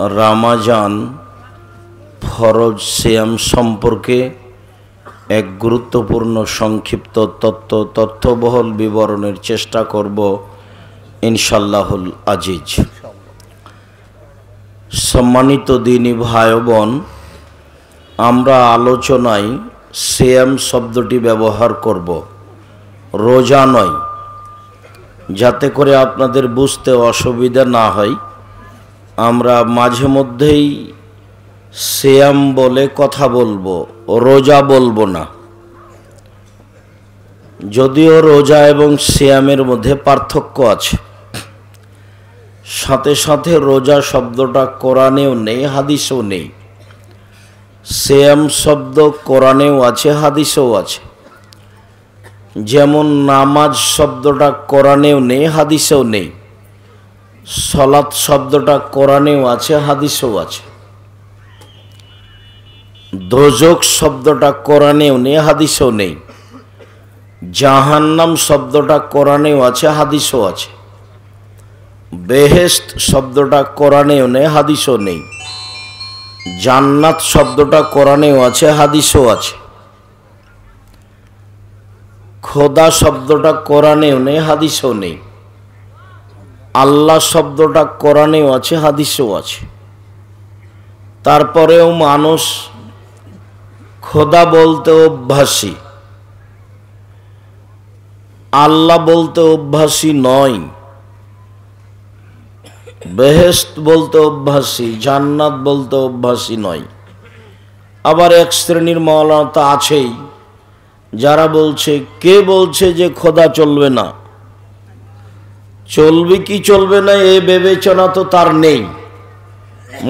रमजान फरज सियाम सम्पर्के एक गुरुत्वपूर्ण संक्षिप्त तथ्य तथ्यबहुल विवरणेर चेष्टा करब इंशाल्लाहुल आजीज। सम्मानित दीनी भाई बोन, आमरा आलोचनाय सियाम शब्दटी व्यवहार करब रोजा नय, जाते करे आपनादेर बुझते असुविधा ना हय। आमरा माझे मध्येई सियाम बोले कथा बोलबो, रोजा बोलबो ना। यदिओ रोजा एवं सियामेर मध्य पार्थक्य आछे, साथे साथे रोजा शब्दटा कोरानेओ नेई हादिसेओ नेई। सियाम शब्द कोरानेओ आछे हादिसेओ आछे, जेमन नामाज शब्दटा कोरानेओ नेई हादिसेओ नेई, सलात शब्दटा कोरानेओ आछे हादिसेओ आछे, दोजक शब्दटा कोरानेओ नेई हादिसेओ नेई, जहन्नाम शब्दटा कोरानेओ आछे हादिसेओ आछे, बेहेश्त शब्दटा कोरानेओ नेई हादिसेओ नेई, जान्नात शब्दटा कोरानेओ आछे हादिसेओ आछे, खोदा शब्दटा कोरानेओ नेई हादिसेओ नेई, आल्लाह शब्दटा कोरानेओ आछे हादिसेओ आछे। तारपरेओ मानुष खोदा बोलते अभ्यासी, आल्ला बोलते अभ्यासी नय, बेहेश्त बोलते अभ्यासी, जान्नात बोलते अभ्यासी नय। आबार एक श्रेणीर मौलाना तो आछेई जारा बोलछे, के बोलछे जे खोदा चलबे ना, चलबे कि चलबे ना ए विवेचना तो तार नेई।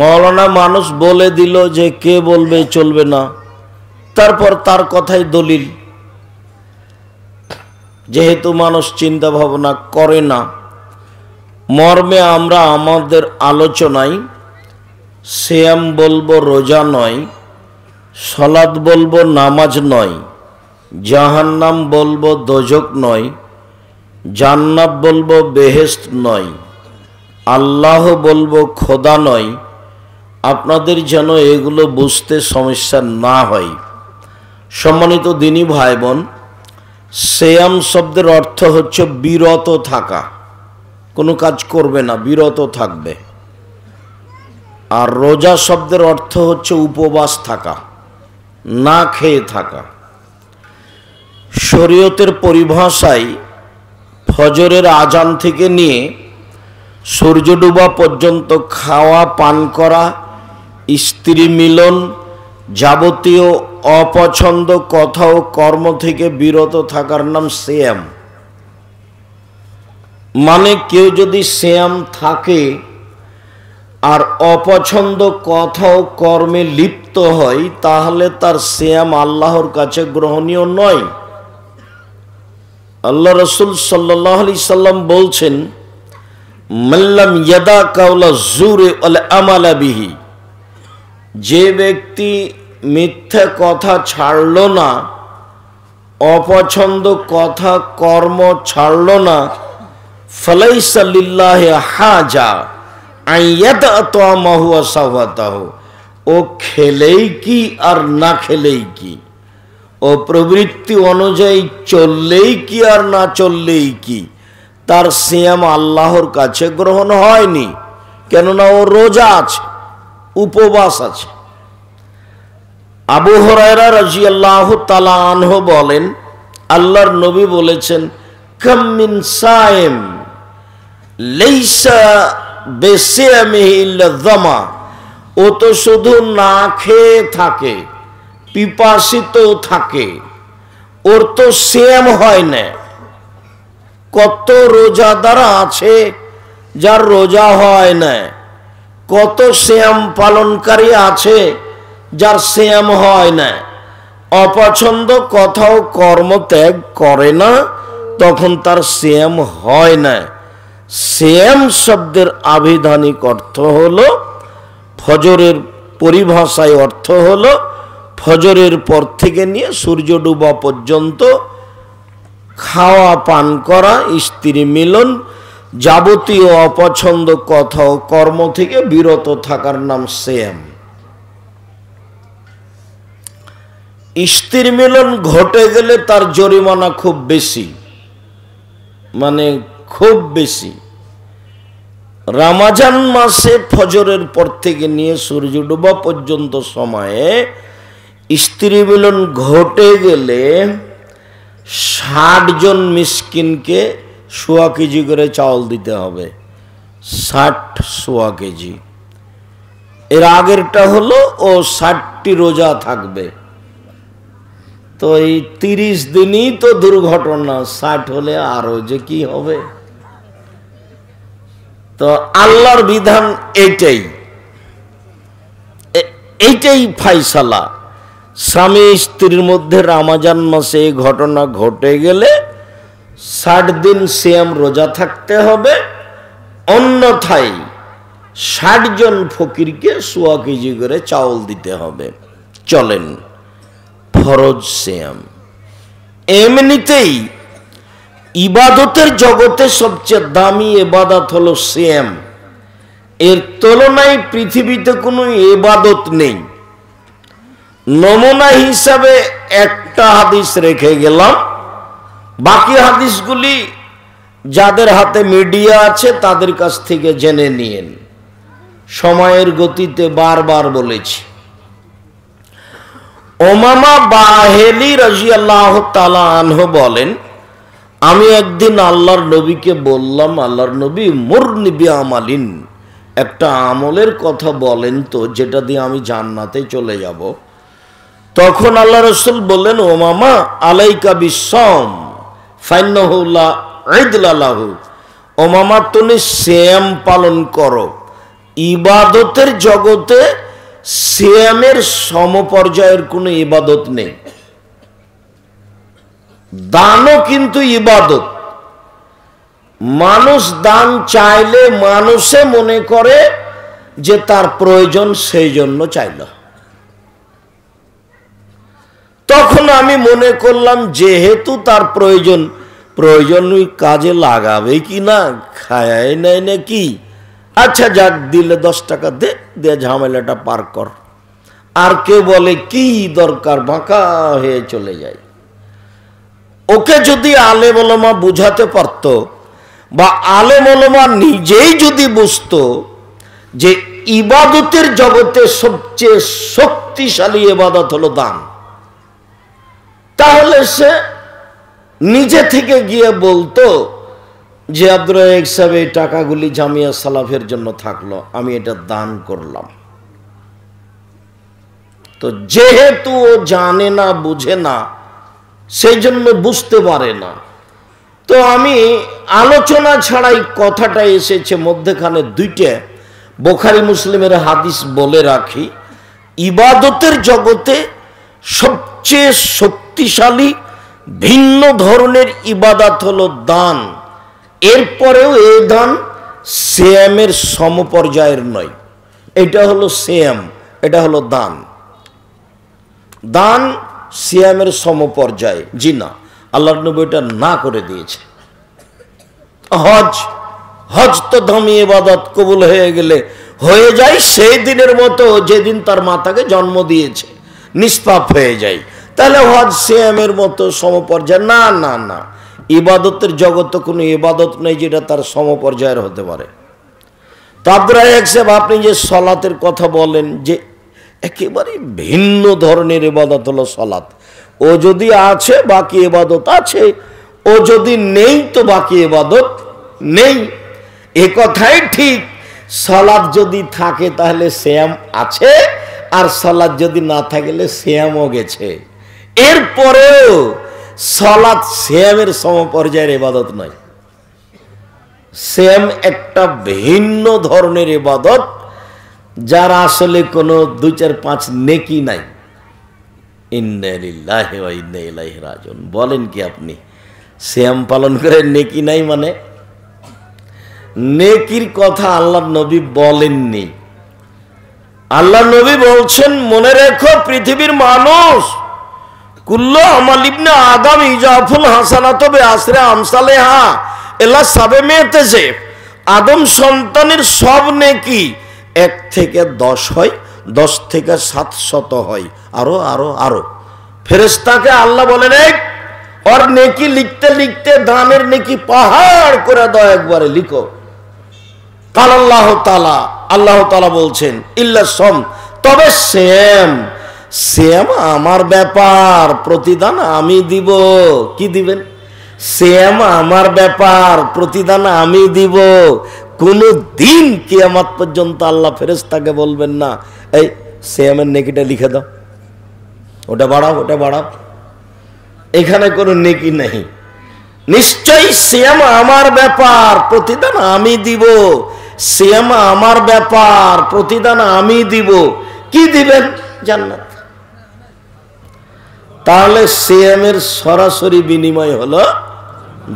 मौलाना मानुष बोले दिल जे के बोलबे चलबे ना, तारपर तार कथाई दलिल, जेहेतु मानुष चिंता भावना करे ना। मर्मे आमरा आमादेर आलोचनाय सियाम बोलबो रोजा नय, सलात बोलबो नामाज नय, जहन्नाम बोलबो दोजक नय, जान्नात बोलबो बेहेश्त नय, आल्लाह बोलबो खोदा नय। आपनादेर जेनो एगुलो बुझते समस्या ना हय। सम्मानित दिनी भाई बोन, सियाम शब्देर अर्थ हच्छे बिरत थाका, कोनो काज करबे ना, बिरत थाकबे। आर रोजा शब्देर अर्थ हच्छे उपवास थाका, ना खेये थाका। शरियतेर परिभाषाय फजरेर आजान थेके निये सूर्य डूबा पर्यन्त खावा पान करा, स्त्री मिलन, जाबतीय अपछंद कथा ओ कर्म थेके बिरत थाकार नाम सियाम। माने केउ जदि सियाम थाके आर अपछंद कथा ओ कर्मे लिप्त हय, ताहले तार सियाम आल्लाहर काछे ग्रहणीय नय। अल्लाह रसूल सल्लल्लाहु अलैहि सल्लाम बोलछेन, मल्लम यदा कौला जुरे अल अमला बिही, जे व्यक्ति मिथ्या कथा छाड़लो ना, अपछंद कथा कर्म छाड़लो ना, फलैसा लिल्लाहि हाजा आयत अतवामहु असवाताहु, ओ खेलेई की और ना खेलेई की, ओ प्रवृत्ति अनुयायी चललेई की और ना चललेई की, तार सियाम आल्लाहर काछे ग्रहण हयनी, केनना ओ रोजा आछे, उपवास आछे। আবু হুরায়রা রাদিয়াল্লাহু তাআলা আনহু বলেন, আল্লাহর নবী বলেছেন, কাম মিন সাইম লাইসা বিসামিহি ইল্লা যামা, ও তো শুধু না খেয়ে থাকে, পিপাসিত থাকে, ওর তো সিয়াম হয় না। কত রোজাদার আছে যার রোজা হয় না, কত সিয়াম পালনকারী আছে जार सियाम हय ना, अपछंद कथा ओ कर्म त्याग करे ना, तखन तार सियाम हय ना। सियाम शब्देर आभिधानिक अर्थ हलो, फजरेर परिभाषाय अर्थ हलो फजरेर पर थेके निये सूर्य डूबा पर्यन्त खावा पान करा, स्त्री मिलन, যাবতীয় অপছন্দ কথা ও কর্ম থেকে বিরত থাকার নাম সিয়াম। স্ত্রীর মিলন ঘটে গেলে তার জরিমানা খুব বেশি, মানে খুব বেশি। রমজান মাসে ফজরের পর থেকে নিয়ে সূর্য ডুবা পর্যন্ত সময়ে স্ত্রী মিলন ঘটে গেলে 60 জন মিসকিনকে সোয়া কেজি করে চাউল দিতে হবে, 60 সোয়া কেজি। এর আগেরটা হলো ও 60টি রোজা থাকবে, তো এই 30 দিনই তো দুর্ঘটনা, 60 হলে আরো যে কি হবে। তো আল্লাহর বিধান এইটাই ফাইসালা। স্বামী স্ত্রীর মধ্যে রমজান মাসে এই ঘটনা ঘটে গেলে 60 দিন সিয়াম রোজা থাকতে হবে, অন্যথায় 60 জন ফকিরকে সোয়া কেজি করে চাউল দিতে হবে। চলেন ফরজ সিয়াম। এমনিতেই ইবাদতের জগতে সবচেয়ে দামি ইবাদত হলো সিয়াম, এর তুলনায় পৃথিবীতে কোনো ইবাদত নেই। নমুনা হিসাবে একটা হাদিস রেখে গেলাম, বাকি হাদিসগুলি যাদের হাতে মিডিয়া আছে তাদের কাছ থেকে জেনে নিন। সময়ের গতিতে বারবার বলেছি, ওমামা বাহেলি রাদিয়াল্লাহু তাআলা আনহু বলেন, আমি একদিন আল্লাহর নবীকে বললাম, আল্লাহর নবী মুরনি বিআমালিন, একটা আমলের কথা বলেন তো যেটা দিয়ে আমি জান্নাতে চলে যাব। তখন আল্লাহ রাসূল বললেন, ওমামা আলাইকা বিসসাম ফাইন্নাহু লা ইদলা লাহু, ওমামা তুমি সিয়াম পালন করো। ইবাদতের জগতে সিয়ামের সমপর্যায়ের কোনো ইবাদত নেই। দানও কিন্তু ইবাদত। মানুষ দান চাইলে মানুষে মনে করে যে তার প্রয়োজন, সেই জন্য চাইল। তখন আমি মনে করলাম যেহেতু তার প্রয়োজন কাজে লাগাবে কি না, খায় নাই নাকি, আচ্ছা যাক দিলে 10 টাকা দে ঝামেলাটা পার কর। আর কেউ বলে কি দরকার, বাঁকা হয়ে চলে যায়। ওকে যদি আলেম ওলামা বুঝাতে পারত, বা আলেম ওলামা নিজেই যদি বুঝত যে ইবাদতের জগতে সবচেয়ে শক্তিশালী ইবাদত হলো দান, তাহলে সে নিজে থেকে গিয়ে বলতো যে আব্দুর রাজ্জাক সাহেব এই টাকাগুলি জামিয়া সালাফের জন্য থাকলো, আমি এটা দান করলাম। তো যেহেতু ও জানে না, বুঝে না, সেই জন্য বুঝতে পারে না। তো আমি আলোচনা ছাড়াই কথাটা এসেছে মধ্যখানে, দুইটা বুখারী মুসলিমের হাদিস বলে রাখি। ইবাদতের জগতে সবচেয়ে শক্তিশালী ভিন্ন ধরনের ইবাদত হলো দান। এরপরেও এই দান সিয়ামের সমপর্যায়ের নয়। এটা হলো সিয়াম, এটা হলো দান। দান সিয়ামের সমপর্যায়ে জি না, আল্লাহর নবী এটা না করে দিয়েছে। হজ তো দামি ইবাদত, কবুল হয়ে গেলে হয়ে যায় সেই দিনের মতো যেদিন তার মাতাকে জন্ম দিয়েছে, নিষ্পাপ হয়ে যায়। তাহলে হজ সিয়ামের মতো সমপর্যায় না। না না, ইবাদতের জগতে কোনো ইবাদত নেই যেটা তার সমপর্যায়ের হতে পারে। তাদরায় একসেব আপনি যে সলাতের কথা বলেন, যে একেবারে ভিন্ন ধরনের ইবাদত হলো সলাত। ও যদি আছে বাকি ইবাদত আছে, ও যদি নেই তো বাকি ইবাদত নেই। এ কথাই ঠিক, সলাত যদি থাকে তাহলে সিয়াম আছে, আর সলাত যদি না থাকলে সিয়ামও গেছে। এরপরেও সলাত সিয়ামের সমপর্যায়ের ইবাদত নয়। সিয়াম একটা ভিন্ন ধরনের ইবাদত যার আসলে কোনো 2-4-5 নেকি নাই। ইন্না লিল্লাহি ওয়া ইন্না ইলাইহি রাজিউন। বলেন কি আপনি সিয়াম পালন করে নেকি নাই? মানে নেকির কথা আল্লাহর নবী বলেননি। আল্লাহর নবী বলছেন, মনে রেখো পৃথিবীর মানুষ, কুল্লু আমাল ইবনে আদম ইজাফুল হাসানাত বিআশরি আমসালিহা ইলা সাবে মি'তাজিব, आदम सन्तानेर सब नेकी 1 থেকে 10 हय, 10 থেকে 700 हय, आरो आरो आरो। फेरेस्ताके आल्लाह बोलेन और नेकी लिखते लिखते दानेर नेकी पहाड़ करे दाओ, एकबारे लिखो। काल अल्लाह ताला बोलছেন इल्ला सम, तबे सेम सेम आमार ब्यापार, प्रतिदान आमी दिब। कि दिबेन? सेम आमार ब्यापार, प्रतिदान आमी दिब। कोनो दिन कियामत पर्यन्त आल्लाह फेरेस्ताके बोलबेन ना এই সেমের নেকিটা লিখে দাও, ওটা বাড়াও ওটা বাড়াও, এখানে কোনো নেকি নাই। নিশ্চয়ই সেম আমার ব্যাপার, প্রতিদান আমি দিব। सेम आमार व्यापार, प्रतिदान आमी दिब। कि दिबेन? जान्नात। ताहले सेमेर सरासरि बिनिमय हलो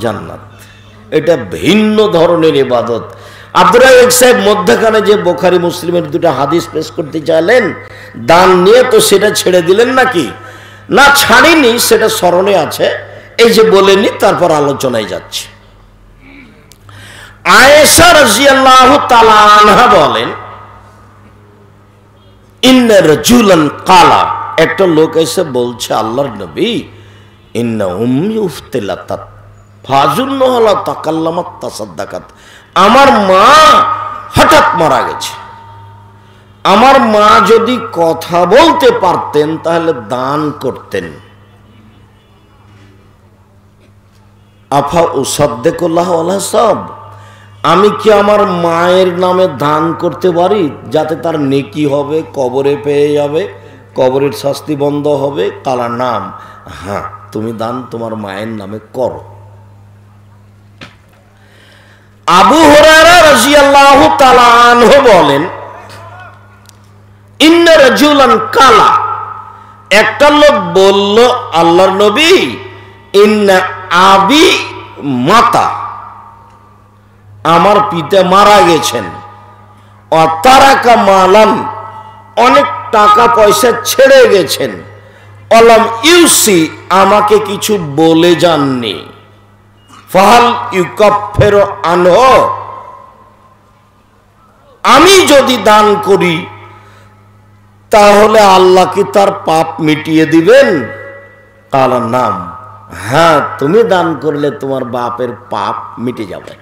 जान्नात। एटा भिन्न धरनेर इबादत। आब्दुर रज्जाक साहेब मध्यखाने जे बुखारी मुस्लिमेर दुटा हादिस पेश करते चाइलेन दान निये, तो सेटा छेड़े दिलेन नाकि? ना छाड़िनि, सेटा स्मरणे आछे, एई जे बोलेनि तारपर आलोचनाय जाच्छे। आयशा रज़ियल्लाहु ताला अन्हा बोलें इन्न रजुलन काला, एक तो लोक ऐसे बोलছে আল্লাহর নবী ইন্না উম্মি উফতিলাত ফাজুনহলা তাকাল্লামাত তাসাদাকাত, আমার মা হঠাৎ মারা গেছে, আমার মা যদি কথা বলতে পারতেন তাহলে দান করতেন। আফা উসাদদিকুল্লাহ ওয়ালা সাব, আমি কি আমার মায়ের নামে দান করতে পারি যাতে তার নেকি হবে, কবরে পেয়ে যাবে, কবরের শাস্তি বন্ধ হবে? কালা নাম, হ্যাঁ তুমি দান তোমার মায়ের নামে করো। আবু হুরায়রা রাদিয়াল্লাহু তাআলা আনহু বলেন ইন্না রাজুলান কালা, একটা লোক বলল আল্লাহর নবী ইন্না আবি মাতা, আমার পিতা মারা গেছেন, অতারাকা মালান, অনেক টাকা পয়সা ছেড়ে গেছেন, অলম ইউসি, আমাকে কিছু বলে যাননি, ফাহাল ইউকাফিরু আনহু, আমি যদি দান করি তাহলে আল্লাহ কি তার পাপ মিটিয়ে দিবেন? কালা নাম, হ্যাঁ তুমি দান করলে তোমার বাপের পাপ মিটে যাবে।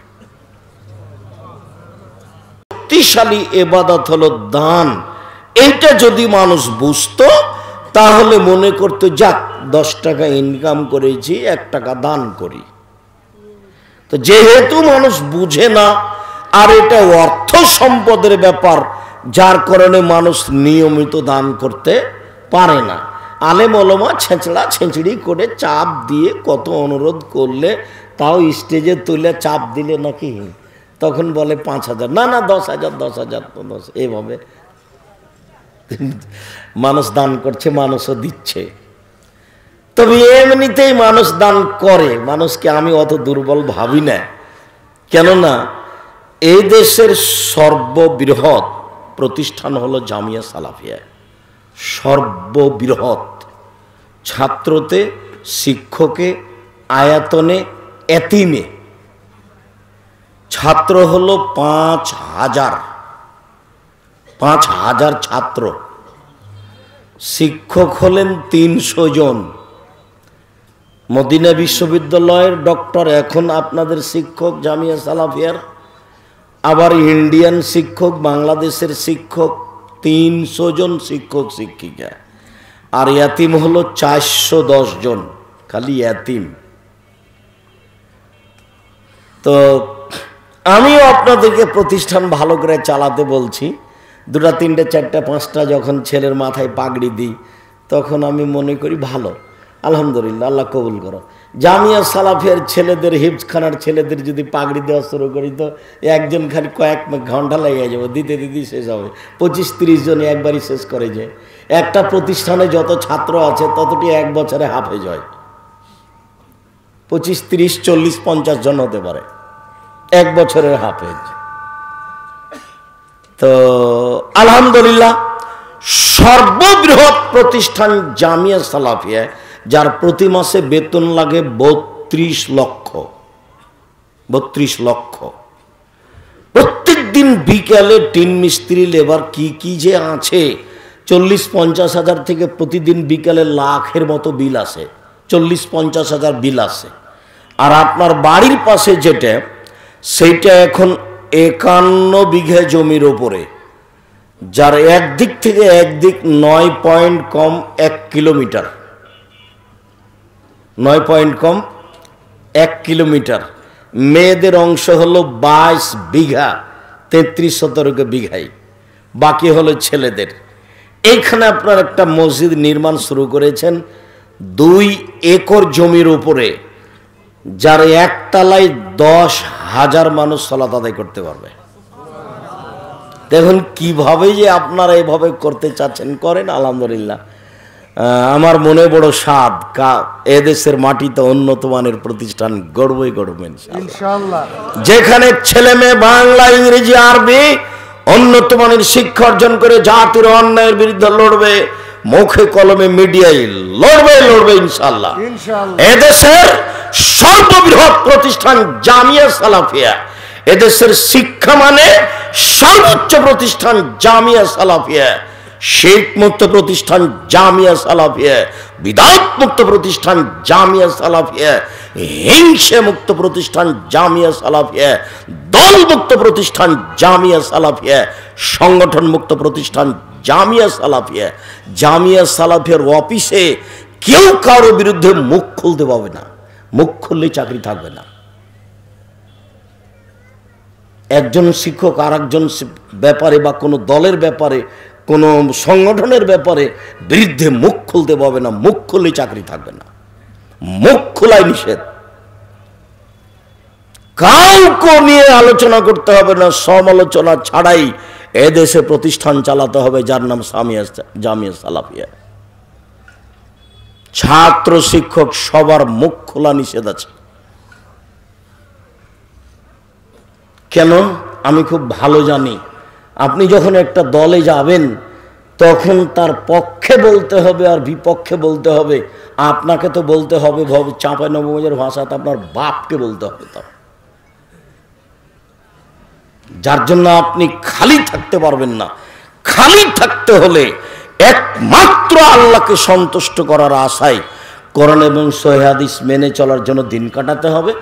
শক্তিশালী এবাদত হলো দান। এইটা যদি মানুষ বুঝতো তাহলে মনে করতো যাক 10 টাকা ইনকাম করেছি, 1 টাকা দান করি। তো যেহেতু মানুষ বুঝে না, আর এটা অর্থ সম্পদের ব্যাপার, যার কারণে মানুষ নিয়মিত দান করতে পারে না। আলেম ওলামা ছেঁচড়া ছেঁচড়ি করে চাপ দিয়ে কত অনুরোধ করলে, তাও স্টেজে তুলে চাপ দিলে নাকি তখন বলে 5000, না না 10000, 10000 তো 10। এইভাবে মানুষ দান করছে, মানুষও দিচ্ছে। তবে এমনিতেই মানুষ দান করে, মানুষকে আমি অত দুর্বল ভাবি না। কেননা এই দেশের সর্ববৃহৎ প্রতিষ্ঠান হলো জামিয়া সালাফিয়া, সর্ববৃহৎ, ছাত্রতে শিক্ষকে আয়াতনে এতিমে, छात्र हलो 5000, 5000 छात्र, शिक्षक हलन 300 जन। मदीना विश्वविद्यालय डॉक्टर एखन आपनादेर शिक्षक जामिया सालाफियार, आबार इंडियन शिक्षक, बांग्लादेशेर शिक्षक, 300 जन शिक्षक शिक्षिका। और यातिम हलो 410 जन, खाली यातिम। तो आमिও আপনাদেরকে প্রতিষ্ঠান ভালো করে চালাতে বলছি। 2টা 3টা 4টা 5টা যখন ছেলের মাথায় পাগড়ি দিই তখন আমি মনে করি ভালো, আলহামদুলিল্লাহ, আল্লাহ কবুল করো। জামিয়া সালাফিয়ার ছেলেদের, হিফজখানার ছেলেদের যদি পাগড়ি দেওয়া শুরু করি তো একজন খালি কয়েক ঘন্টা লেগে যাবে, দিতে দিতে শেষ হবে। 25-30 জন একবারই শেষ করে যায়। একটা প্রতিষ্ঠানে যত ছাত্র আছে ততটি 1 বছরে হাফেজ হয়। 25-30-40-50 জন হতে পারে 1 বছরের হাফেজ। তো আলহামদুলিল্লাহ সর্ববৃহৎ প্রতিষ্ঠান জামিয়া সালাফিয়া, যার প্রতি মাসে বেতন লাগে 32 লক্ষ। दिन बिकाले टीन मिस्त्री लेबर की जे आछे 40-50 हज़ार थेके प्रतिदिन बिकाले लाखेर मतो बिल आसे 40-50 हज़ार बिल आसे और आपनार बाड़ीर पाशे जेटा सेटा एखन 51 बीघा जमिर ओपरे जार एक दिक थेके एक दिक 9 पॉइंट कम 1 किलोमीटर मेयेदेर अंश हलो 22 बीघा 33 শতক बीघाई बाकी हलो छेलेदेर एखाने आपनारा एक मस्जिद निर्माण शुरू करेछेन 2 একর जमिर उपरे जार एक तलाय 10 হাজার मानुष सलात आदाय करते पारबे देखुन किभाबे जे आपनारा एभाबे करते चाচ্ছেন करेन आलহামদুলিল্লাহ आमार मने बड़ो स्वाद का ए देशेर माटिते उन्नत मानेर प्रतिष्ठान गड़बई गड़ब इंशाल्लाह जेखाने छेले मेये बांगला इंग्रेजी आरबी उन्नत मानेर शिक्षा अर्जन करे जातिर अन्यायेर बिरुद्धे लड़बे मुखे कलमे मिडियाय लड़बे लड़बे इंशाल्लाह इंशाल्लाह ए देशेर सर्वबृहत् प्रतिष्ठान जामिया सालाफिया ए देशेर शिक्षा माने सर्वोच्च प्रतिष्ठान जामिया सालाफिया शेख मुक्त प्रतिष्ठान जामिया सालाफिया बिदात मुक्त प्रतिष्ठान जामिया सालाफिया हिंसा मुक्त प्रतिष्ठान जामिया सालाफिया दल मुक्त प्रतिष्ठान जामिया सालाफिया संगठन मुक्त प्रतिष्ठान जामिया सालाफिया जामिया सालाफियार अफिसे क्यों कारो बिरुद्धे मुख खुलते पाबे ना मुख खुलले चाकरी थाकबे ना एकजन शिक्षक आरेकजन ब्यापारे बा कोनो दलेर ब्यापारे कोनो संगठनेर ব্যাপারে বিরুদ্ধে মুখ খুলতে পারবে না মুখ খুললে চাকরি থাকবে না মুখ খোলাই নিষেধ কাউকে নিয়ে আলোচনা করতে হবে না সমালোচনা ছাড়াই এই দেশে প্রতিষ্ঠান চালাতে হবে যার নাম জামিয়া সালাফিয়া ছাত্র শিক্ষক সবার মুখ খোলা নিষেধ আছে কেন আমি খুব ভালো জানি আপনি যখন একটা দলে যাবেন তখন তার পক্ষে বলতে হবে আর বিপক্ষে বলতে হবে আপনাকে তো বলতে হবে চাঁপাইনবাবগঞ্জের ভাষাতে আপনার বাপকে বলতে হবে তো যার জন্য আপনি খালি থাকতে পারবেন না খালি থাকতে হলে একমাত্র আল্লাহকে সন্তুষ্ট করার আশায় কোরআন এবং সহিহ হাদিস মেনে চলার জন্য দিন কাটাতে হবে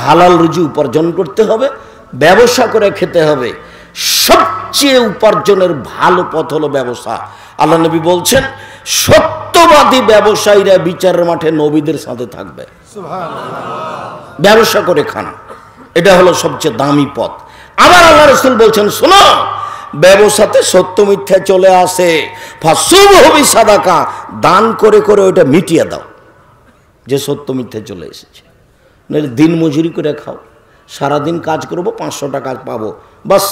হালাল রুজি উপার্জন করতে হবে ব্যবসা করে খেতে হবে সবচেয়ে উপার্জনের ভালো পথ হলো ব্যবসা আল্লাহ নবী বলেন সত্যবাদী ব্যবসায়ীরা বিচারের মাঠে নবীদের সাথে থাকবে সুবহানাল্লাহ ব্যবসা করে খান এটা হলো সবচেয়ে দামি পথ আবার আল্লাহ রাসূল বলেন শোনো ব্যবসাতে সত্য মিথ্যা চলে আসে ফাসুবহু বিসাদাকা দান করে করে ওটা মিটিয়ে দাও যে সত্য মিথ্যা চলে এসেছে নালে দিন মজুরি করে খাও सारा दिन काज करब 500 টাকা पाबो बस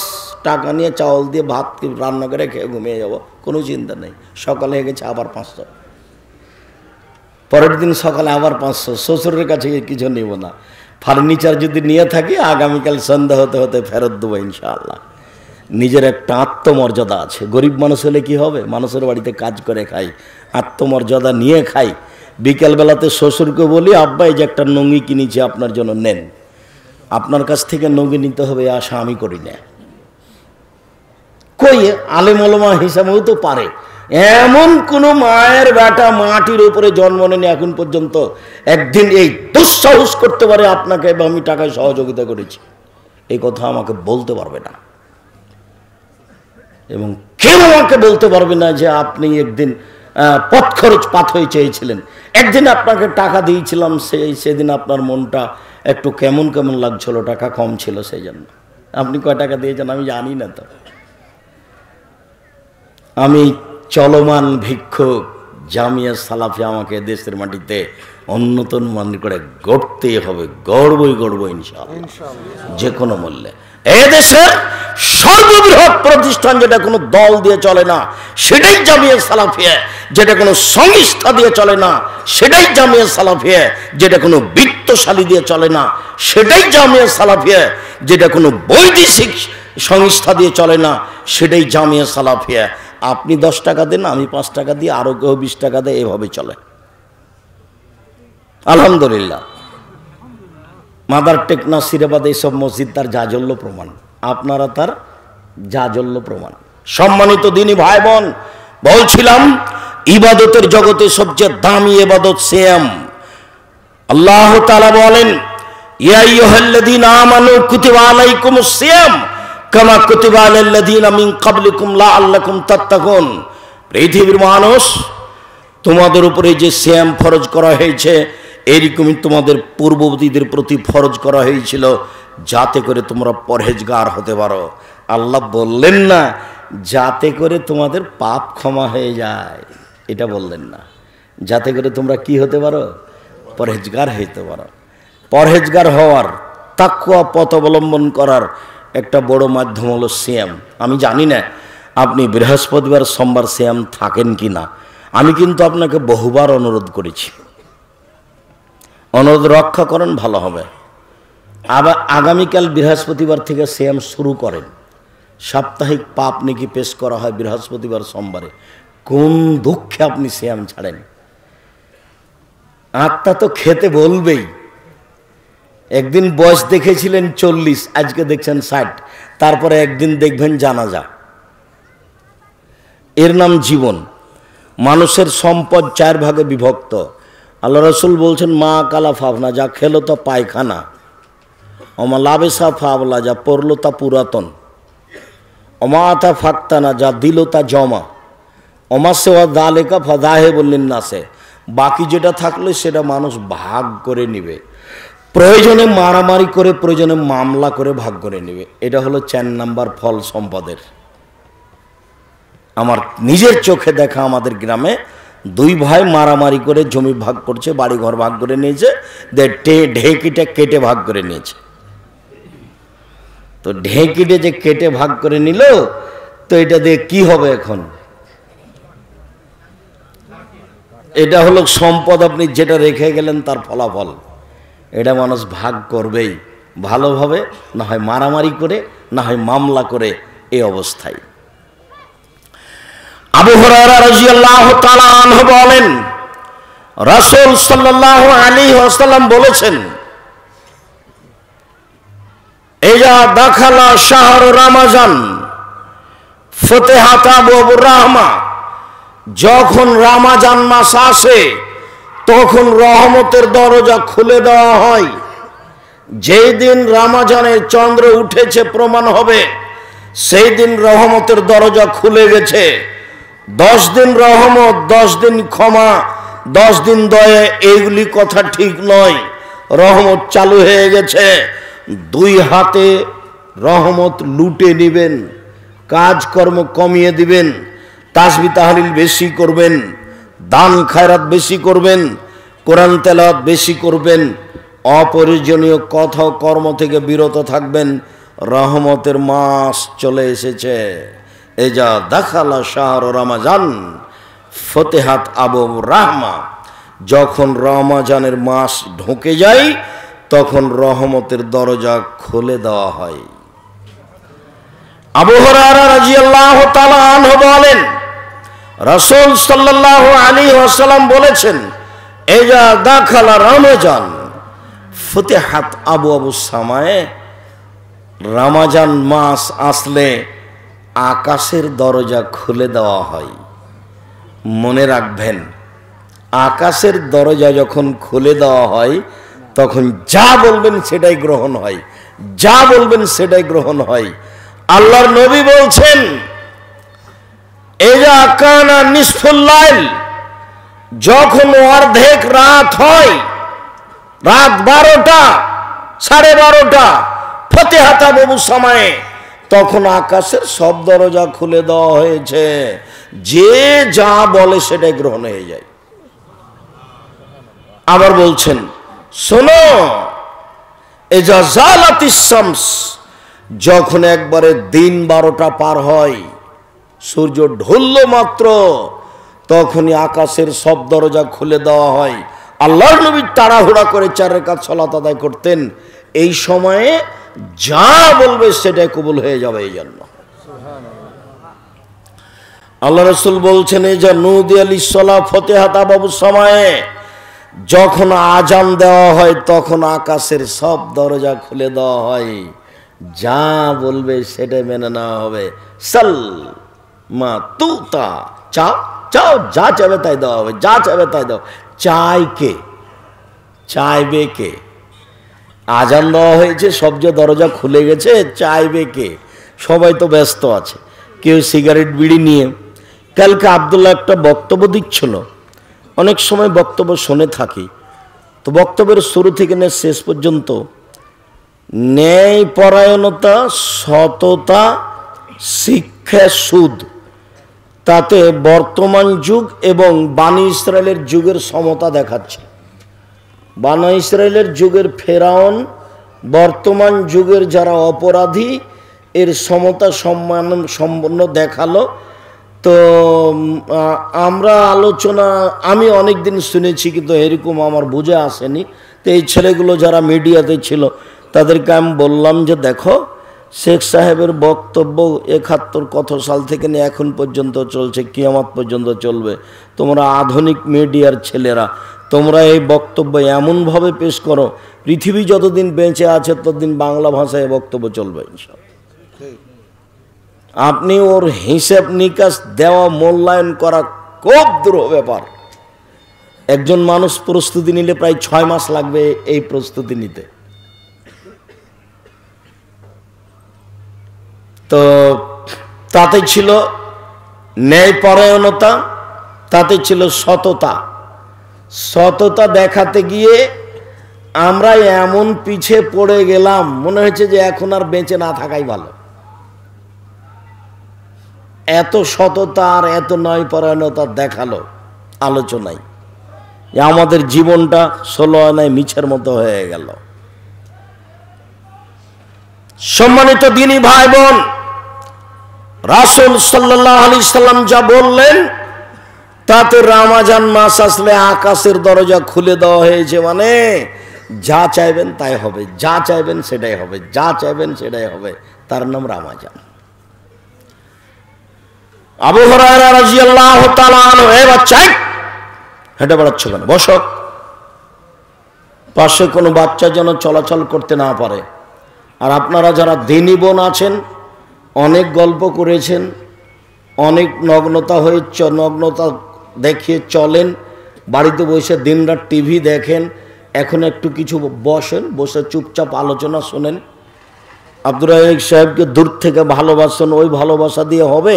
टाका निये चावल दिए भात रान्ना करे खेये घुमिये जाबो कोनो चिंता नहीं सकाले गेछे आबार 500 परेर दिन सकाले आबार 500 शशुरेर काछे किछु निब ना फार्निचार जोदि निये थाकि आगामीकाल सन्ध्या होते होते फेरत देबो इंशाल्लाह निजेर एकटा आत्ममर्यादा आछे गरीब मानुष होले कि होबे मानुषेर बाड़ीते काज करे खाई आत्ममर्यादा निये खाई बिकेल बेलाते शशुरके बोली आब्बा एइ जे एकटा नंगी किनेछि आपनार जोन्नो नेन আপনার কাছ থেকে নগি নিতে হবে আশা আমি করি না কই আলেম ওলামা হিসাবও তো পারে এমন কোন মায়ের বেটা মাটির উপরে জন্ম নেনি এখন পর্যন্ত একদিন এই দুঃসাহস করতে পারে আপনাকে আমি টাকায় সহযোগিতা করেছি এই কথা আমাকে বলতে পারবে না এবং কেউ আমাকে বলতে পারবে না যে আপনি একদিন পথ খরচ পথ হয়ে চেয়েছিলেন একদিন আপনাকে টাকা দিয়েছিলাম সেদিন আপনার মনটা একটু কেমন কেমন লাগছিল টাকা কম ছিল সেই জন্য আপনি কয় টাকা দিয়েছেন আমি জানি না তো আমি চলমান ভিক্ষুক জামিয়া সালাফিয়া আমাকে দেশের মাটিতে অন্যতম মনে করে গড়তেই হবে গড়বই গড়ব ইনশাআল্লাহ ইনশাআল্লাহ যে কোনো মূল্যে এই দেশের সর্ববৃহৎ প্রতিষ্ঠান যেটা কোনো দল দিয়ে চলে না সেটাই জামিয়া সালাফিয়া যেটা কোনো সংস্থা দিয়ে চলে না সেটাই জামিয়া সালাফিয়া যেটা কোনো বিত্তশালী দিয়ে চলে না সেটাই জামিয়া সালাফিয়া যেটা কোনো বৈদেশিক সংস্থা দিয়ে চলে না সেটাই জামিয়া সালাফিয়া আপনি 10 টাকা দেন আমি 5 টাকা দিই আরো কেউ 20 টাকা দেয় এভাবে চলে আলহামদুলিল্লাহ মাদার টেকনা সিরাবাদ এই সব মসজিদ তার জাজল্য প্রমাণ আপনারা তার जा जल्लो प्रमाण सम्मानित दिनी भाई बोन बोलछिलाम इबादतेर जगते सबचेये दामी इबादत सियाम अल्लाह ताआला बोलेन या अय्युहाल्लाज़ीना आमानू कुतिबा आलाइकुमुस सियाम कमा कुतिबा आलाल्लाज़ीना मिन कबलिकुम लाआल्लाकुम तत्ताकुन पृथिवीर मानुष तुम्हादेर उपरे जे सियाम फरज करा हयेछे एरकमই तुम्हादेर पूर्ववर्तीदेर प्रति फरज करा हयेछिलो जाते करे तोमरा परहेजगार होते पारो আল্লাহ বললেন না যাতে করে তোমাদের পাপ ক্ষমা হয়ে যায় এটা বললেন না যাতে করে তোমরা কি হতে পারো পরহেজগার হতে পারো পরহেজগার হওয়ার তাকওয়া পথ অবলম্বন করার একটা বড় মাধ্যম হলো সিয়াম আমি জানি না আপনি বৃহস্পতিবার সোমবার সিয়াম থাকেন কিনা আমি কিন্তু আপনাকে বহুবার অনুরোধ করেছি অনুরোধ রক্ষা করেন ভালো হবে আবার আগামী কাল বৃহস্পতিবার থেকে সিয়াম শুরু করেন सप्ताहिक पाप निकी पेश करा है बृहस्पतिवार सोमवार कौन दुखे अपनी श्याम छाड़ें आत्ता तो खेते बोलबे एक दिन बयस देखे 40 आज के देखें 60 तारपर एक दिन देखें जाना जा एर नाम जीवन मानुषेर सम्पद 4 भागे विभक्त आल्ला रसूल बोलছেন मा काला फाफना जा खेलो तो पायखाना अमा लाबेसा फावला जा पड़लो ता पुरातन अमाता फाक्ताना जा दिलोता जमा अमासे वा दालेका फदाहे बोलना से बाकी जेटा थाकले सेटा मानुष भाग करे निबे प्रयोजने मारामारी करे प्रयोजने मामला करे भाग करे निबे एटा हलो 4 नम्बर फल सम्पदेर आमार निजेर चोखे देखा आमादेर ग्रामे 2 भाई मारामारी करे जमी भाग करछे बाड़ी घर भाग करे नियेछे दे ढेकिटा केटे भाग करे नियेछे तो ढेकिटे जे केटे भाग करे निलो तो एटा दिये कि होबे एखन एटा हलो सम्पद आपनि जेटा रेखे गेलेन तार फलाफल एटा मानुष भाग करबेई भालोभावे ना हय मारामारी करे ना हय मामला करे ए अवस्थाय আবু হুরায়রা রাদিয়াল্লাহু তাআলা আনহু বলেন রাসূল সাল্লাল্লাহু আলাইহি ওয়াসাল্লাম বলেছেন এজা দাখালা শাহর রমজান ফতেহাত আবু রাহমা যখন রমজান মাস আসে তখন রহমতের দরজা খুলে দেওয়া হয় যেই দিন রমজানের চন্দ্র উঠেছে প্রমাণ হবে সেই দিন রহমতের দরজা খুলে গেছে 10 দিন রহমত 10 দিন ক্ষমা 10 দিন দয়া এইগুলি কথা ঠিক নয় রহমত চালু হয়ে গেছে दुई हाथे रहमत लुटे निबेन काजकर्म कमिए दिबेन तास्बीह ताहलील बेशी करबेन दान खैरात बेशी करबेन कुरान तेलावत बेशी करबेन अप्रयोजनीय कथा कर्म थेके बिरत थाकबेन रहमतेर मास चले एसेछे एजा दाखाला शाहर रमजान फतेहात आबू रहमा जखन रमजानेर मास ढुके जाए তখন রহমতের দরজা খুলে দেওয়া হয় আবু হুরায়রা রাদিয়াল্লাহু তাআলা আনহু বলেন রাসূল সাল্লাল্লাহু আলাইহি ওয়াসাল্লাম বলেছেন এজা দাখালা রমজান ফতিহাত আবওয়াবুস সামায়ে রমজান মাস আসলে আকাশের দরজা খুলে দেওয়া হয় মনে রাখবেন আকাশের দরজা যখন খুলে দেওয়া হয় তখন যা বলবেন সেটাই গ্রহণ হয় যা বলবেন সেটাই গ্রহণ হয় আল্লাহর নবী বলেন এজা কানা নিসফুল লাইল যখন অর্ধেক রাত হয় রাত 12টা 12:30 ফতিহাত আবু সময়ে তখন আকাশের সব দরজা খুলে দেওয়া হয়েছে যে যা বলে সেটাই গ্রহণ হয়ে যায় আবার বলেন सुनो एजा जालती शम्स जखन एक बारे दिन 12टा पार हय सूर्य ढुल्लो मात्र तखनी आकाशेर सब दरजा खुले देवा हय आल्लाहर नबी ताड़ाहुड़ा करे 4 রাকাत সালাত আদায় করতেন এই সময়ে যা বলবে সেটা কবুল হয়ে যাবে এই জন্য সুবহানাল্লাহ আল্লাহ রাসূল বলছেন এজা নুদি আলি সালাত ফতিহাত আবু সময়ে যখন আযান দেওয়া হয় তখন আকাশের সব দরজা খুলে দেওয়া হয় जा बोलबे सेटा मेने ना होबे सल मा तुता चा चाओ जा चाइबे ताई दाओ होबे जा चाइबे ताई दाओ चाइके चाइबे के आजान देওয়া হয়েছে সব যে দরজা খুলে গেছে চাইবে কে সবাই তো ব্যস্ত আছে কেউ সিগারেট বিড়ি নিয়ে কালকে আব্দুল্লাহ একটা বক্তব্য দিচ্ছিল অনেক সময় বক্তব্য শুনে থাকি তো বক্তব্যের শুরু থেকে শেষ পর্যন্ত ন্যায় পরায়ণতা সততা শিক্ষা সুদ তাতে বর্তমান যুগ এবং বানি ইসরায়েলের যুগের সমতা দেখাচ্ছে বানি ইসরায়েলের যুগের ফেরাউন বর্তমান যুগের যারা অপরাধী এর সমতা সম্মান সম্পন্ন দেখালো তো আমরা আলোচনা আমি অনেক দিন শুনেছি কিন্তু এরকম আমার বুঝে আসেনি তো এই ছেলেগুলো যারা মিডিয়াতে ছিল তাদেরকে আমি বললাম যে দেখো শেখ সাহেবের বক্তব্য ৭১ কত সাল থেকে নিয়ে এখন পর্যন্ত চলছে কিয়ামত পর্যন্ত চলবে তোমরা আধুনিক মিডিয়ার ছেলেরা তোমরা এই বক্তব্য এমন ভাবে পেশ করো পৃথিবী যতদিন বেঁচে আছে ততদিন বাংলা ভাষায় বক্তব্য চলবে ইনশাআল্লাহ আপনি ওর হিসাব নিকাশ দেওয়া মূল্যায়ন করা খুব দূর ব্যাপার একজন মানুষ প্রস্তুতি নিলে প্রায় ৬ মাস লাগবে এই প্রস্তুতি নিতে তো তাতে ছিল ন্যায়পরায়ণতা তাতে ছিল সততা সততা দেখাতে গিয়ে আমরা এমন পিছে পড়ে গেলাম মনে হচ্ছে যে এখন আর বেঁচে না থাকাই ভালো এত সততা আর এত ন্যায়পরায়ণতা দেখালো আলোচনায় যে আমাদের জীবনটা ১৬ আনায় মিছের মতো হয়ে গেল সম্মানিত দ্বীনী ভাই বোন রাসূল সাল্লাল্লাহু আলাইহি সাল্লাম যা বললেন তাতে রমজান মাস আসলে আকাশের দরজা খুলে দেওয়া হয়েছে মানে যা চাইবেন তাই হবে যা চাইবেন সেটাই হবে যা চাইবেন সেটাই হবে তার নাম রমজান আবু হুরায়রা রাদিয়াল্লাহু তাআলা আনহু এ বাচ্চা হেঁটে বেড়াচ্ছ কেন বসো পাশে কোনো বাচ্চা যেন চলাচল করতে না পারে আর আপনারা যারা দিনী বোন আছেন অনেক গল্প করেছেন অনেক নগ্নতা হয়ে নগ্নতা দেখিয়ে চলেন বাড়িতে বসে দিনরাত টিভি দেখেন এখন একটু কিছু বসেন বসে চুপচাপ আলোচনা শোনেন আব্দুর রাজ্জাক সাহেবকে দূর থেকে ভালোবাসেন ওই ভালোবাসা দিয়ে হবে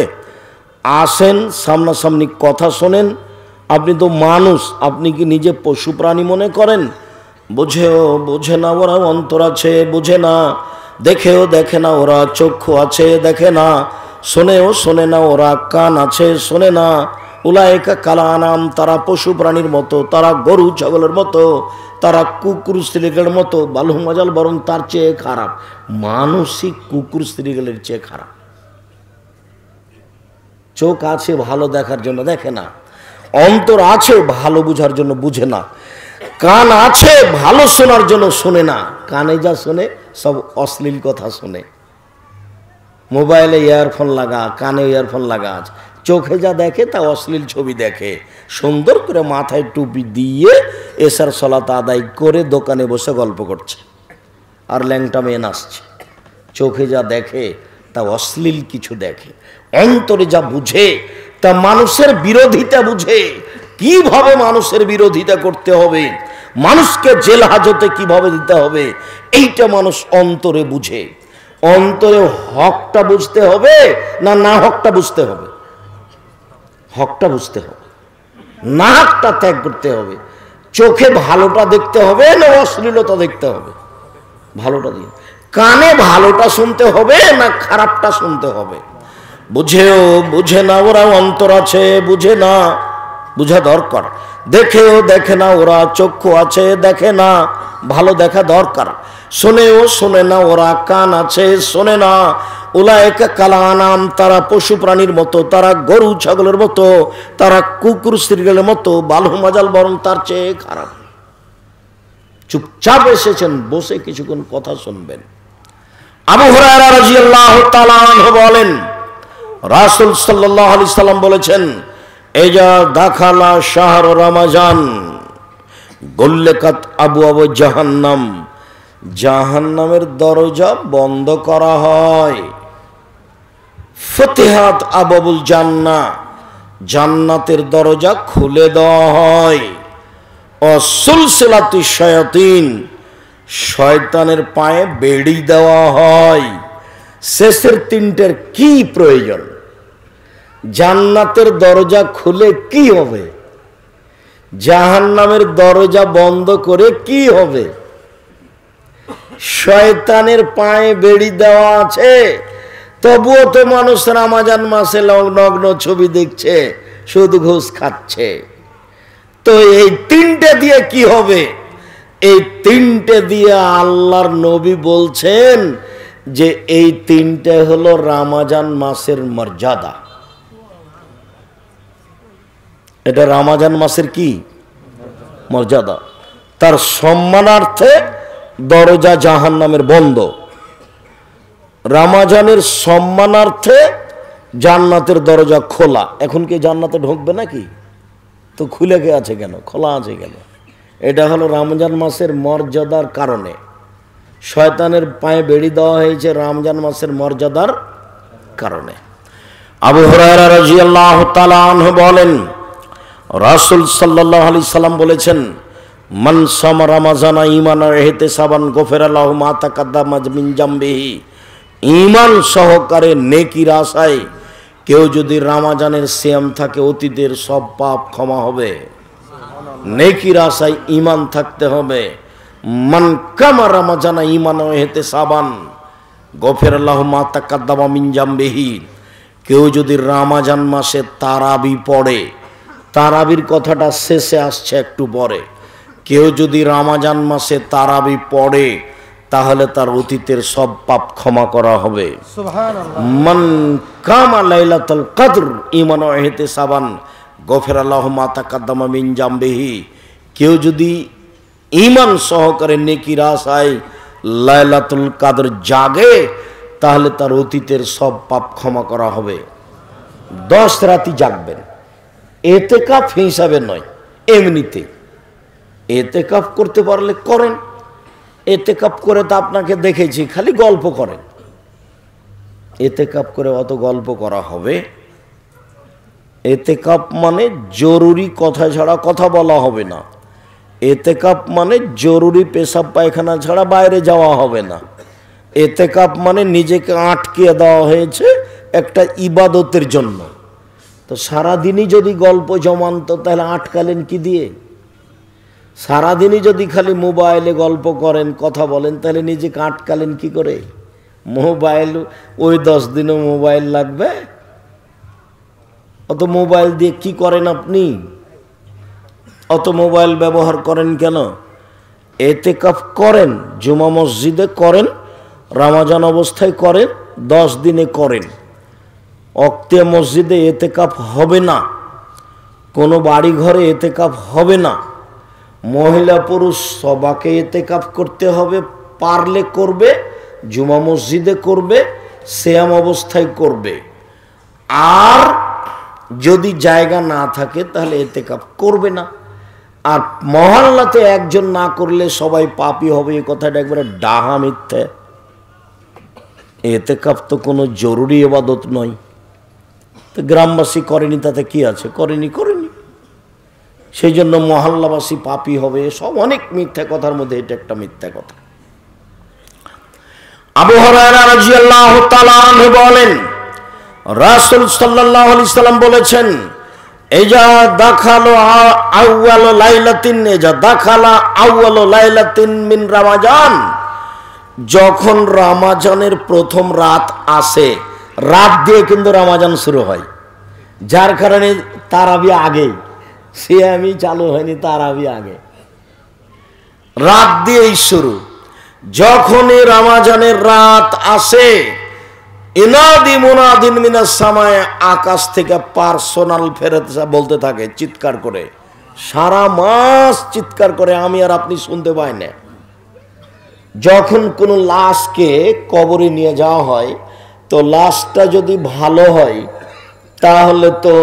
আসেন সামনাসামনি কথা শোনেন আপনি তো মানুষ আপনি কি নিজে পশু প্রাণী মনে করেন বুঝেও বুঝে না ওরা অন্তর আছে বুঝে না দেখেও দেখে না ওরা চক্ষু আছে দেখে না শোনেও শোনে না ওরা কান আছে শোনে না উলায়েকা কালানাম তারা পশু প্রাণীর মতো তারা গরু ছাগলের মতো তারা কুকুর স্ত্রীগেলের মতো বালু মজাল বরং তার চেয়ে খারাপ মানসিক কুকুর স্ত্রীগেলের চেয়ে খারাপ চোখ আছে ভালো দেখার জন্য দেখে না অন্তর আছে ভালো বুঝার জন্য বুঝে না কান আছে ভালো শোনার জন্য শোনে না কানে যা শোনে সব অশ্লীল কথা শোনে মোবাইলে ইয়ারফোন লাগা কানে ইয়ারফোন লাগা আছে চোখে যা দেখে তা অশ্লীল ছবি দেখে সুন্দর করে মাথায় টুপি দিয়ে এশার সালাত আদায় করে দোকানে বসে গল্প করছে আর ল্যাংটা মেয়ে নাচছে চোখে যা দেখে তা অশ্লীল কিছু দেখে অন্তরে যা বুঝে তা মানুষের বিরোধিতা বুঝে কিভাবে মানুষের বিরোধিতা করতে হবে মানুষকে জেল হাজতে কিভাবে দিতে হবে এইটা মানুষ অন্তরে বুঝে অন্তরে হকটা বুঝতে হবে না না হকটা বুঝতে হবে হকটা বুঝতে হবে না হকটা ত্যাগ করতে হবে চোখে ভালোটা দেখতে হবে না অশ্লীলতা দেখতে হবে ভালোটা দিয়ে কানে ভালোটা শুনতে হবে না খারাপটা শুনতে হবে বুঝেও বুঝে না ওরা অন্তর আছে বুঝে না বুঝা দরকার দেখেও দেখে না ওরা চক্ষু আছে দেখে না ভালো দেখা দরকার শোনেও শোনে না ওরা কান আছে শোনে না উলায়েকা কালানাম তারা পশু প্রাণীর মতো তারা গরু ছাগলের মতো তারা কুকুর স্ত্রীগেলের মতো বালু মাজাল বরং তার চেয়ে খারাপ চুপচাপ এসেছেন বসে কিছুক্ষণ কথা শুনবেন আবু হুরায়রা রাদিয়াল্লাহু তাআলা আনহু বলেন রাসূল সাল্লাল্লাহু আলাইহি সাল্লাম বলেছেন এজা দাখালা শাহর রমাজান গুল্লাকাত আবু আবু জাহান্নাম জাহান্নামের দরজা বন্ধ করা হয়। ফতিহাত আবাবুল জান্নাহ, জান্নাতের দরজা খুলে দেওয়া হয়। অসুলসিলাতি শায়াতিন, শয়তানের পায়ে বেড়ি দেওয়া হয়। শেষের তিনটের কি প্রয়োজন? জান্নাতের দরজা খুলে কি হবে? জাহান্নামের দরজা বন্ধ করে কি হবে? শয়তানের পায়ে বেড়ি দেওয়া আছে, তবুও তো মানুষ রামাজান মাসে নগ্ন ছবি দেখছে, শুধু ঘুষ খাচ্ছে। তো এই তিনটে দিয়ে কি হবে? এই তিনটে দিয়ে আল্লাহর নবী বলছেন যে এই তিনটে হলো রামাজান মাসের মর্যাদা। এটা রামাজান মাসের কি মর্যাদা, তার সম্মানার্থে দরজা জাহান্নামের বন্ধ, রামাজানের সম্মানার্থে জান্নাতের দরজা খোলা। এখন কি জান্নাতে ঢুকবে নাকি? তো খুলে কে আছে কেন, খোলা আছে কেন? এটা হলো রমজান মাসের মর্যাদার কারণে। শয়তানের পায়ে বেড়ি দেওয়া হয়েছে রমজান মাসের মর্যাদার কারণে। আবু হুরায়রা রাদিয়াল্লাহু তাআলা আনহু বলেন, রাসূল সাল্লাল্লাহু আলাইহি সাল্লাম বলেছেন, মান সাম রমাজানা ঈমানান ওয়া ইহতিসাবান গফিরা লাহু মা তাকাদ্দামা মিন জামবিহি। ঈমান সহকারে নেকির আশায় কেউ যদি রমাজানের সিয়াম থাকে, অতীতের সব পাপ ক্ষমা হবে। নেকির আশায় ঈমান থাকতে হবে। মান কামা রমাজানা ঈমানান ওয়া ইহতিসাবান গফিরা লাহু মা তাকাদ্দামা মিন জামবিহি। কেউ যদি রমাজান মাসে তারাবি পড়ে, তারাবির কথাটা শেষে আসছে একটু পরে, কেউ যদি রমাজান মাসে তারাবি পড়ে তাহলে তার অতীতের সব পাপ ক্ষমা করা হবে। মান কামা লাইলাতুল কদর ঈমান ওয়া ইহতিসাবান গফিরা লাহু মা তাকাদ্দামা মিন জামবিহি। কেউ যদি ঈমান সহকারে নেকির আশায় লাইলাতুল কদর জাগে তাহলে তার অতীতের সব পাপ ক্ষমা করা হবে। 10 রাতি জাগবেন, এতেকাফ হিসাবে নয়, এমনিতে। এতেকাফ করতে পারলে করেন, এতেকাফ করে তো আপনাকে দেখেছি খালি গল্প করেন। এতেকাফ করে অত গল্প করা হবে? এতেকাফ মানে জরুরি কথা ছাড়া কথা বলা হবে না। এতেকাফ মানে জরুরি পেশাব পায়খানা ছাড়া বাইরে যাওয়া হবে না। এতেকাফ মানে নিজেকে আটকে দেওয়া হয়েছে একটা ইবাদতের জন্য। তো সারাদিনই যদি গল্প জমান তো তাহলে আটকালেন কি দিয়ে? সারাদিনই যদি খালি মোবাইলে গল্প করেন, কথা বলেন, তাহলে নিজেকে আটকালেন কি করে? মোবাইল ওই 10 দিনও মোবাইল লাগবে? অত মোবাইল দিয়ে কি করেন আপনি? অত মোবাইল ব্যবহার করেন কেন? এতেকাফ করেন, জুমা মসজিদে করেন, রমাজান অবস্থায় করেন, 10 দিনে করেন। অক্তে মসজিদে এতেকাফ হবে না, কোনো বাড়ি ঘরে এতেকাফ হবে না। মহিলা পুরুষ সবাকে এতেকাফ করতে হবে, পারলে করবে, জুমা মসজিদে করবে, সিয়াম অবস্থায় করবে। আর যদি জায়গা না থাকে তাহলে এতেকাফ করবে না। আর মহল্লাতে একজন না করলে সবাই পাপী হবে, এই কথাটা একবারে ডাহা মিথ্যে। এতেকাফ তো কোনো জরুরি ইবাদত নয়। তো গ্রামবাসী করেনি তাতে কি আছে? করেনি, সেই জন্য মহল্লাবাসী পাপী হবে, সব অনেক মিথ্যা কথার মধ্যে এটা একটা মিথ্যা কথা। আবু হুরায়রা রাদিয়াল্লাহু তাআলা আনহু বলেন, রাসূল সাল্লাল্লাহু আলাইহি সাল্লাম বলেছেন, এজা দাখালা আউয়াল লাইলাতিন, এজা দাখালা আউয়াল লাইলাতিন মিন রমাজান, যখন রমাজানের প্রথম রাত আসে, রাত দিয়ে কিন্তু রমাজান শুরু হয়, যার কারণে তারাবি আগে, সিয়ামি চালু হয়নি, তারাবি আগে, রাত দিয়েই শুরু। যখনই রমাজানের রাত আসে, ইনাদি মুনাদিন মিনাস সামায়ে, আকাশ থেকে পার্সোনাল ফেরেশতা বলতে থাকে চিৎকার করে। সারা মাস চিৎকার করে, আমি আর আপনি শুনতে পাই না। যখন কোনো লাশকে কবরে নিয়ে যাওয়া হয়, তো লাশটা যদি ভালো হয় তাহলে তো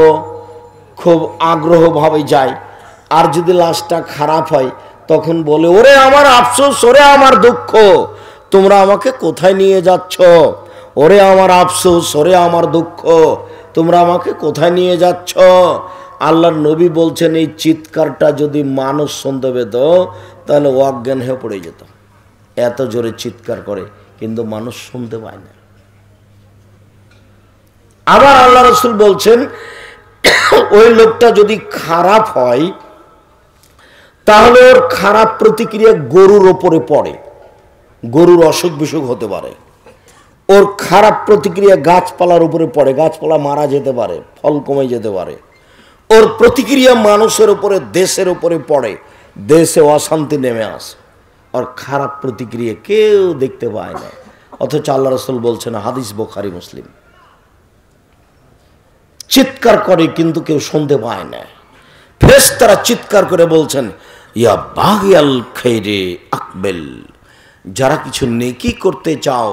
খুব আগ্রহভাবে যায়, আর যদি লাশটা খারাপ হয় তখন বলে ওরে আমার আফসোস ওরে আমার দুঃখ তোমরা আমাকে কোথায় নিয়ে যাচ্ছ ওরে আমার আফসোস ওরে আমার দুঃখ তোমরা আমাকে কোথায় নিয়ে যাচ্ছ আল্লাহর নবী বলছেন এই চিৎকারটা যদি মানুষ শুনতে পেত তাহলে অজ্ঞান হয়ে পড়ে যেত এত জোরে চিৎকার করে কিন্তু মানুষ শুনতে পায় না আবার আল্লাহ রাসূল বলছেন ওই লোকটা যদি খারাপ হয় তাহলে ওর খারাপ প্রতিক্রিয়া গরুর উপরে পড়ে গরুর অসুখ বিসুখ হতে পারে ওর খারাপ প্রতিক্রিয়া গাছপালার উপরে পড়ে গাছপালা মারা যেতে পারে ফল কমে যেতে পারে ওর প্রতিক্রিয়া মানুষের উপরে দেশের উপরে পড়ে দেশে অশান্তি নেমে আসে আর খারাপ প্রতিক্রিয়া কেউ দেখতে পায় না অথচ আল্লাহ রাসূল বলছেন হাদিস বুখারী মুসলিম চিৎকার করে কিন্তু কেউ শুনতে পায় না ফেরেশতারা চিৎকার করে বলছেন ইয়া বাগিয়াল খাইরে আকবেল যারা কিছু নেকি করতে চাও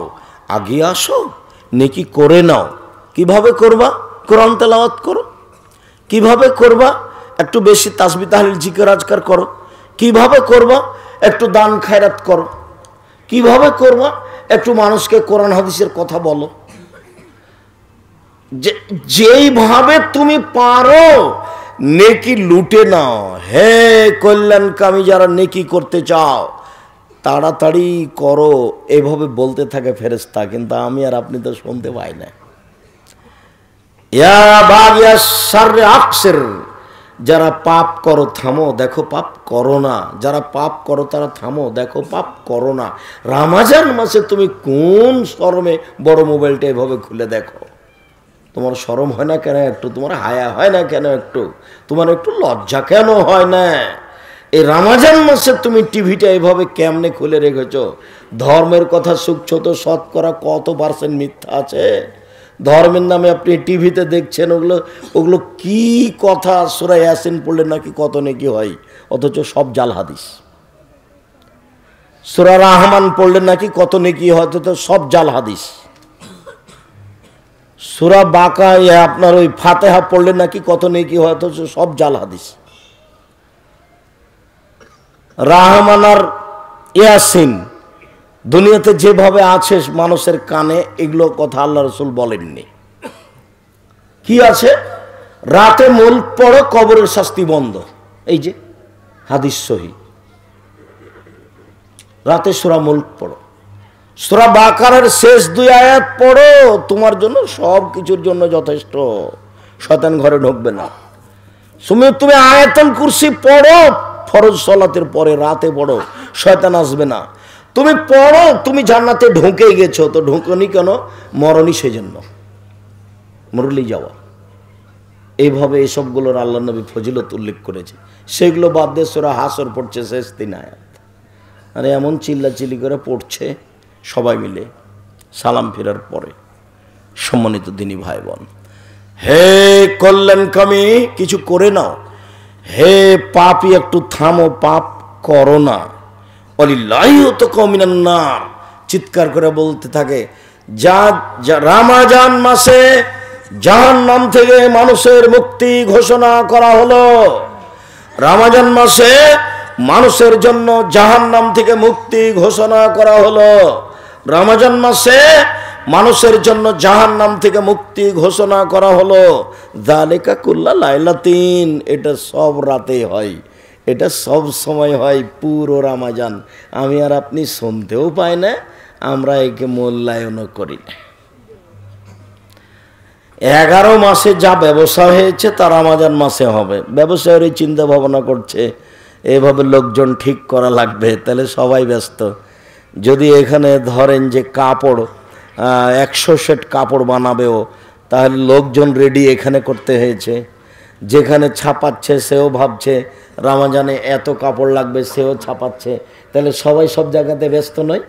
আগে আসো নেকি করে নাও কিভাবে করবা কোরআন তেলাওয়াত করো কিভাবে করবা একটু বেশি তাসবিহ তাহলিল জিকির আজকার করো কিভাবে করবা একটু দান খায়রাত করো কিভাবে করবা একটু মানুষকে কোরআন হাদিসের কথা বলো যেই ভাবে তুমি পারো নেকি লুটে নাও হে কল্যাণকামী যারা নেকি করতে চাও তাড়াতাড়ি করো এইভাবে বলতে থাকে ফেরেশতা কিন্তু আমি আর আপনি তো শুনতে পাই না ইয়া বাগিয়া শাররে আকসির যারা পাপ করো থামো দেখো পাপ করো না যারা পাপ করো তারা থামো দেখো পাপ করো না রমজান মাসে তুমি কোন শরমে বড় মোবাইলটা এভাবে খুলে দেখো তোমার শরম হয় না কেন একটু তোমার হায়া হয় না কেন একটু তোমার একটু লজ্জা কেন হয় না এই রমজান মাসে তুমি টিভিটা এভাবে কেমনে খুলে রেখেছো ধর্মের কথা শুনছো তো শতকরা কত % মিথ্যা আছে ধর্মের নামে আপনি টিভিতে দেখছেন ওগুলো ওগুলো কি কথা সূরা ইয়াসিন পড়লে নাকি কত নেকি হয় অথচ সব জাল হাদিস সূরা রহমান পড়লে নাকি কত নেকি হয় অথচ সব জাল হাদিস সূরা বাকা ইয়া আপনার ওই ফাতিহা পড়লে নাকি কত নেকি হয় অথচ সব জাল হাদিস রহমান আর ইয়াসিন দুনিয়াতে যেভাবে আছে মানুষের কানে এগুলো কথা আল্লাহ রাসূল বলেননি কি আছে রাতে মুলক পড়ো কবরের শাস্তি বন্ধ এই যে হাদিস সহিহ রাতে সূরা মুলক পড়ো সূরা বাকারার শেষ দুই আয়াত পড়ো তোমার জন্য সব কিছুর জন্য যথেষ্ট শয়তান ঘরে ঢুকবে না তুমি আয়াতুল কুরসি পড়ো ফরজ সালাতের পরে রাতে পড়ো শয়তান আসবে না তুমি পড়ো তুমি জান্নাতে ঢুকে গেছো তো ঢুকনি কেন মরণই সেজন্য মরলি যাওয়া এইভাবে এসবগুলোর আল্লাহ নবী ফজিলত উল্লেখ করেছে সেগুলো বাদ দিয়ে সূরা হাসর পড়ছে শেষ তিন আয়াত আর এমন চিল্লাচিল্লি করে পড়ছে সবাই মিলে সালাম ফেরার পরে সম্মানিত দিনী ভাই বোন হে কল্যাণকামী কিছু করে নাও হে পাপী একটু থামো পাপ করো না চিৎকার করে বলতে থাকে যা রমজান মাসে জাহান্নাম থেকে মানুষের মুক্তি ঘোষণা করা হলো রমজান মাসে মানুষের জন্য জাহান্নাম থেকে মুক্তি ঘোষণা করা হলো রমজান মাসে মানুষের জন্য জাহান্নাম থেকে মুক্তি ঘোষণা করা হলো যালিকা কুল্লা লাইলাতিন এটা সব রাতে হয় এটা সব সময় হয় পুরো রমজান আমি আর আপনি শুনতেও পাই না আমরা একে মূল্যায়ন করি না ১১ মাসে যা ব্যবসা হয়েছে তা রমজান মাসে হবে ব্যবসায়ীরা চিন্তা ভাবনা করছে এভাবে লোকজন ঠিক করা লাগবে তাহলে সবাই ব্যস্ত যদি এখানে ধরেন যে কাপড় ১০০ সেট কাপড় বানাবেও তাহলে লোকজন রেডি এখানে করতে হয়েছে যেখানে ছাপাচ্ছে সেও ভাবছে রমজানে এত কাপড় লাগবে সেও ছাপাচ্ছে তাহলে সবাই সব জায়গাতে ব্যস্ত নয়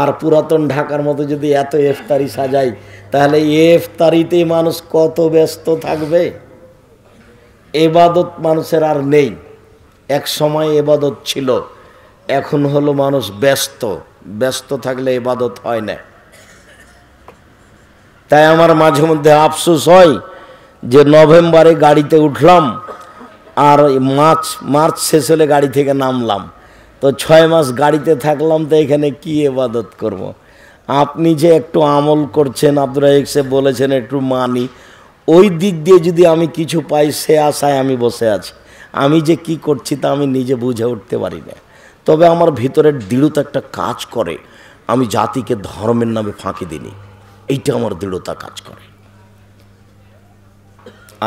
আর পুরাতন ঢাকার মতো যদি এত ইফতারি সাজাই তাহলে ইফতারিতে মানুষ কত ব্যস্ত থাকবে ইবাদত মানুষের আর নেই এক সময় ইবাদত ছিল এখন হলো মানুষ ব্যস্ত ব্যস্ত থাকলে ইবাদত হয় না তাই আমার মাঝে মধ্যে আফসোস হয় যে নভেম্বরে গাড়িতে উঠলাম আর মার্চ শেষ হলে গাড়ি থেকে নামলাম তো 6 মাস গাড়িতে থাকলাম তো এখানে কি ইবাদত করব আপনি যে একটু আমল করছেন আব্দুর রাজ্জাক সাহেব বলেছেন একটু মানি ওই দিক দিয়ে যদি আমি কিছু পাই সে আশায় আমি বসে আছি আমি যে কি করছি তা আমি নিজে বুঝে উঠতে পারি না তবে আমার ভিতরে দৃঢ়তা একটা কাজ করে আমি জাতিকে ধর্মের নামে ফাঁকি দিইনি এইটা আমার দৃঢ়তা কাজ করে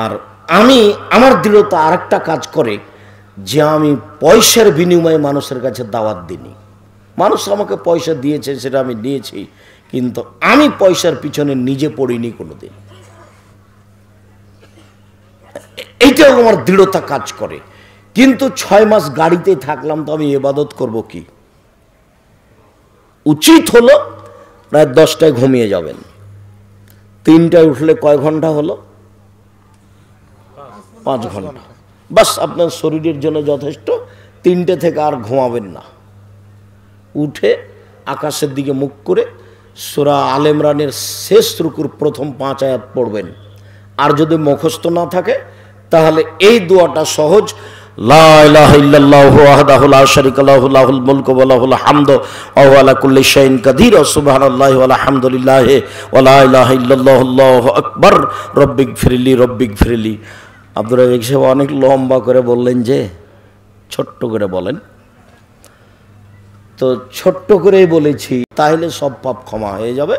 আর আমি আমার দৃঢ়তা আরেকটা কাজ করে যে আমি পয়সার বিনিময়ে মানুষের কাছে দাওয়াত দিইনি মানুষ আমাকে পয়সা দিয়েছে সেটা আমি নিয়েছি কিন্তু আমি পয়সার পিছনে নিজে পড়িনি কোনোদিন এইটাও আমার দৃঢ়তা কাজ করে কিন্তু 6 মাস গাড়িতে থাকলাম তো আমি ইবাদত করব কি উচিত হলো রাত 10টায় ঘুমিয়ে যাবেন 3টায় উঠলে কয় ঘন্টা হলো 5 ঘন্টা बस আপনার শরীরের জন্য যথেষ্ট 3টে থেকে আর ঘুমাবেন না উঠে আকাশের দিকে মুখ করে সূরা আলে ইমরানের শেষ রুকুর প্রথম 5 আয়াত পড়বেন আর যদি মুখস্থ না থাকে তাহলে এই দোয়াটা সহজ লা ইলাহা ইল্লাল্লাহু ওয়াহদাহু লা শারীকা লাহু লাহুল মুলকু ওয়া লাহুল হামদু ওয়া হুয়া আলা কুল্লি শাইইন কাদির সুবহানাল্লাহি ওয়া আলহামদুলিল্লাহ ওয়া লা ইলাহা ইল্লাল্লাহু আল্লাহু আকবার রব্বিগফিরলি রব্বিগফিরলি আব্দুর রাজ্জাক সাহেব অনেক লম্বা করে বললেন যে ছোট্ট করে বলেন তো ছোট্ট করেই বলেছি তাহলে সব পাপ ক্ষমা হয়ে যাবে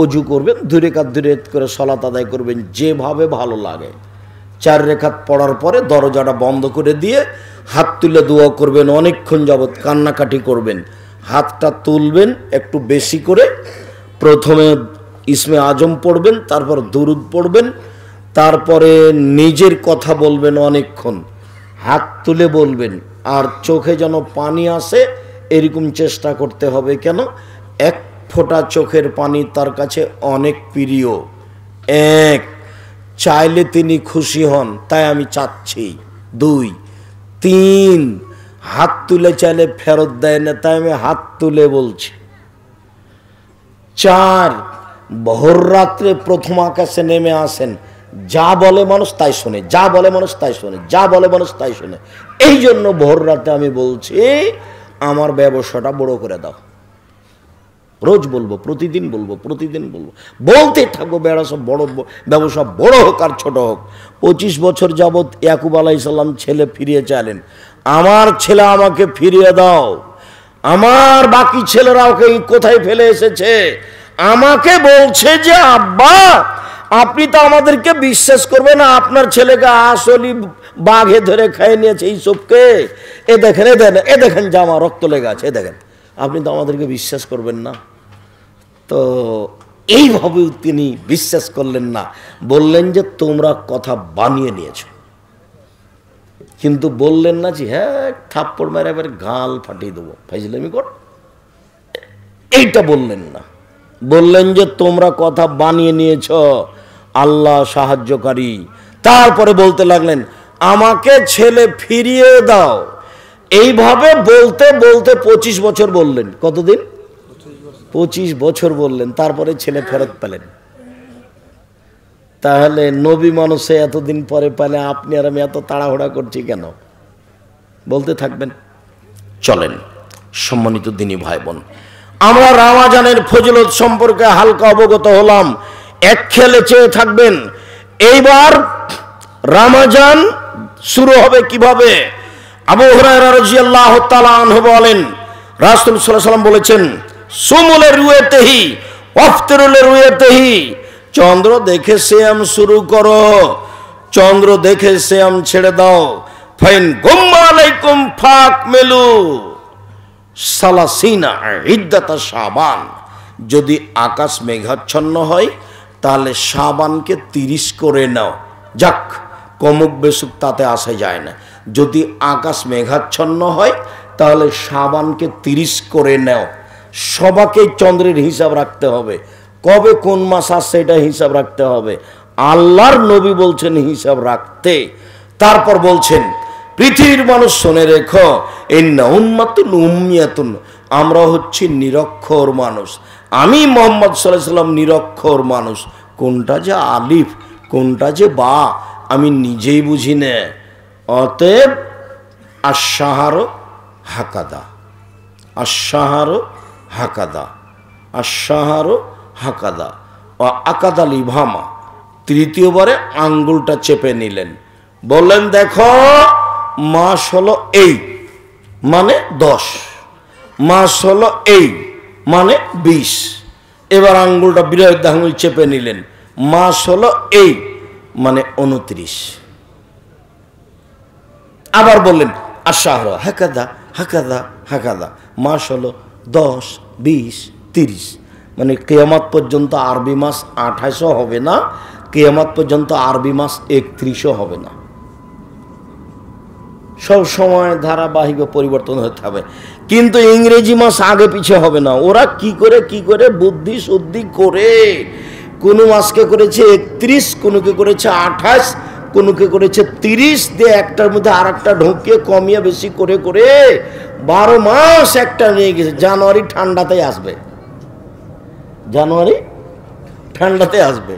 ওযু করবেন দুই রাকাত দুই রাকাত করে সালাত আদায় করবেন যেভাবে ভালো লাগে चार रेखात पड़ार पर दरजाटा बंद कर दिए हाथ तुले दुआ करबें अनेकक्षण जबत कान्नाकाटी करबें हाथटा तुलबें एकटू बेशी करे प्रथमे इसमे आजम पड़बें तारपर दुरूद पड़बें तारपरे निजेर कथा बोलबें अनेकक्षण हाथ तुले बोलबें और चोखे जेन पानी आसे एरकम चेष्टा करते हबे केन एक फोटा चोखेर पानी तार काछे अनेक प्रिय एक चाहले तिनी खुशी हन ताई आमी चाच्छि दुई तीन हाथ तुले चाहले फेरत देय ना ताई आमी हाथ तुले बोलछि चार भोर रात्रे प्रथम आकाशे नेमे आसेन जा बोले मानुष ताई शुने जा बोले मानुष ताई शुने जा बोले मानुष ताई शुने एई जोन्नो भोर राते आमी बोलछि आमार व्यवसायटा बड़ो करे दाओ रोज बोलबो प्रतिदिन बोलबो प्रतिदिन बोलबो बोलते থাকো ব্যবসা বড় ব্যবসা বড় হোক আর ছোট হোক 25 বছর যাবত ইয়াকুব আলাইহিস সালাম ছেলে ফিরিয়ে চাইলেন আমার ছেলে আমাকে ফিরিয়ে দাও আমার বাকি ছেলেরা ওকে কোথায় ফেলে এসেছে আমাকে বলছে যে আব্বা আপনি তো আমাদেরকে বিশ্বাস করবেন না আপনার ছেলেকে আসলি বাঘে ধরে খেয়ে নিয়েছে এই সবকে এ দেখেন জামা রক্ত লেগে আছে এ দেখেন আপনি তো আমাদেরকে বিশ্বাস করবেন না তো এইভাবে তিনি বিশ্বাস করলেন না বললেন যে তোমরা কথা বানিয়ে নিয়েছো কিন্তু বললেন না যে হ্যাঁ থাপ্পড় মেরে এবার গাল ফাটিয়ে দেব ফাইজলামি কর এইটা বললেন না বললেন যে তোমরা কথা বানিয়ে নিয়েছো আল্লাহ সাহায্যকারী তারপরে বলতে লাগলেন আমাকে ছেলে ফিরিয়ে দাও এইভাবে বলতে বলতে 25 বছর বললেন কতদিন 25 বছর বললেন তারপরে ছেলে ফেরত পেলেন তাহলে নবী মানুষে এত দিন পরে পেলে আপনি আর আমি এত তাড়াহুড়া করছি কেন বলতে থাকবেন চলেন সম্মানিত দিনী ভাই বোন আমরা রমাজানের ফজিলত সম্পর্কে হালকা অবগত হলাম এক খেলে চেয়ে থাকবেন এইবার রমাজান শুরু হবে কিভাবে আবু হুরায়রা রাদিয়াল্লাহু তাআলা আনহু বলেন রাসূল সাল্লাল্লাহু আলাইহি ওয়াসাল্লাম বলেছেন সুমুল রুয়াতেহি ওয়াফতিরুল রুয়াতেহি চন্দ্র দেখে সিয়াম শুরু করো চন্দ্র দেখে সিয়াম ছেড়ে দাও ফাইন গুম্মা আলাইকুম ফাকমিলু সালাসিনা ইদ্দাতা শাবান যদি আকাশ মেঘাচ্ছন্ন হয় তাহলে শাবানকে 30 করে নাও যাক কমুক বেসুক তাতে আসে যায় না যদি আকাশ মেঘাচ্ছন্ন হয় তাহলে শাবানকে 30 করে নাও সবাকে চন্দ্রের হিসাব রাখতে হবে কবে কোন মাস আসে এটা হিসাব রাখতে হবে আল্লাহর নবী বলছেন হিসাব রাখতে তারপর বলছেন পৃথিবীর মানুষ শুনে রেখো ইন্না উম্মাতুন উম্মিয়াতুন আমরা হচ্ছে নিরক্ষর মানুষ আমি মুহাম্মদ সাল্লাল্লাহু আলাইহি সাল্লাম নিরক্ষর মানুষ কোনটা যে আলিফ কোনটা যে বা আমি নিজেই বুঝি না अतएव आशाहारो हाकादा और आकादा लिभामा तृतीय बारे आंगुलटा चेपे निलेन बोलें देखो मास हलो एई माने 10 मास हलो एई माने 20 एबार आंगुलटा बिरुद्धे आंगुल चेपे निलेन मास हलो एई माने 29 आबार बोलें आशाहारो हाकादा हाकादा हाकादा मास हलो 10 20 30 माने कियामत पर्यन्त आरबी मास 28 होबे ना कियामत पर्यन्त आरबी मास 31 होबे ना सब समय धाराबाहिक परिवर्तन होते हबे किन्तु इंग्रेजी मास आगे पीछे होबे ना ओरा की करे बुद्धि शुद्धि करे कोनो मास के करेछे 31 कोनो के करेछे 28 कोनो के करेछे 30 दिए एकटार मध्ये आरेकटा ढोके कमिया बेशी करे करे 12 मास एकटा निये गेछे जानुआरी ठंडातेई आसबे জানুয়ারি ঠান্ডাতে আসবে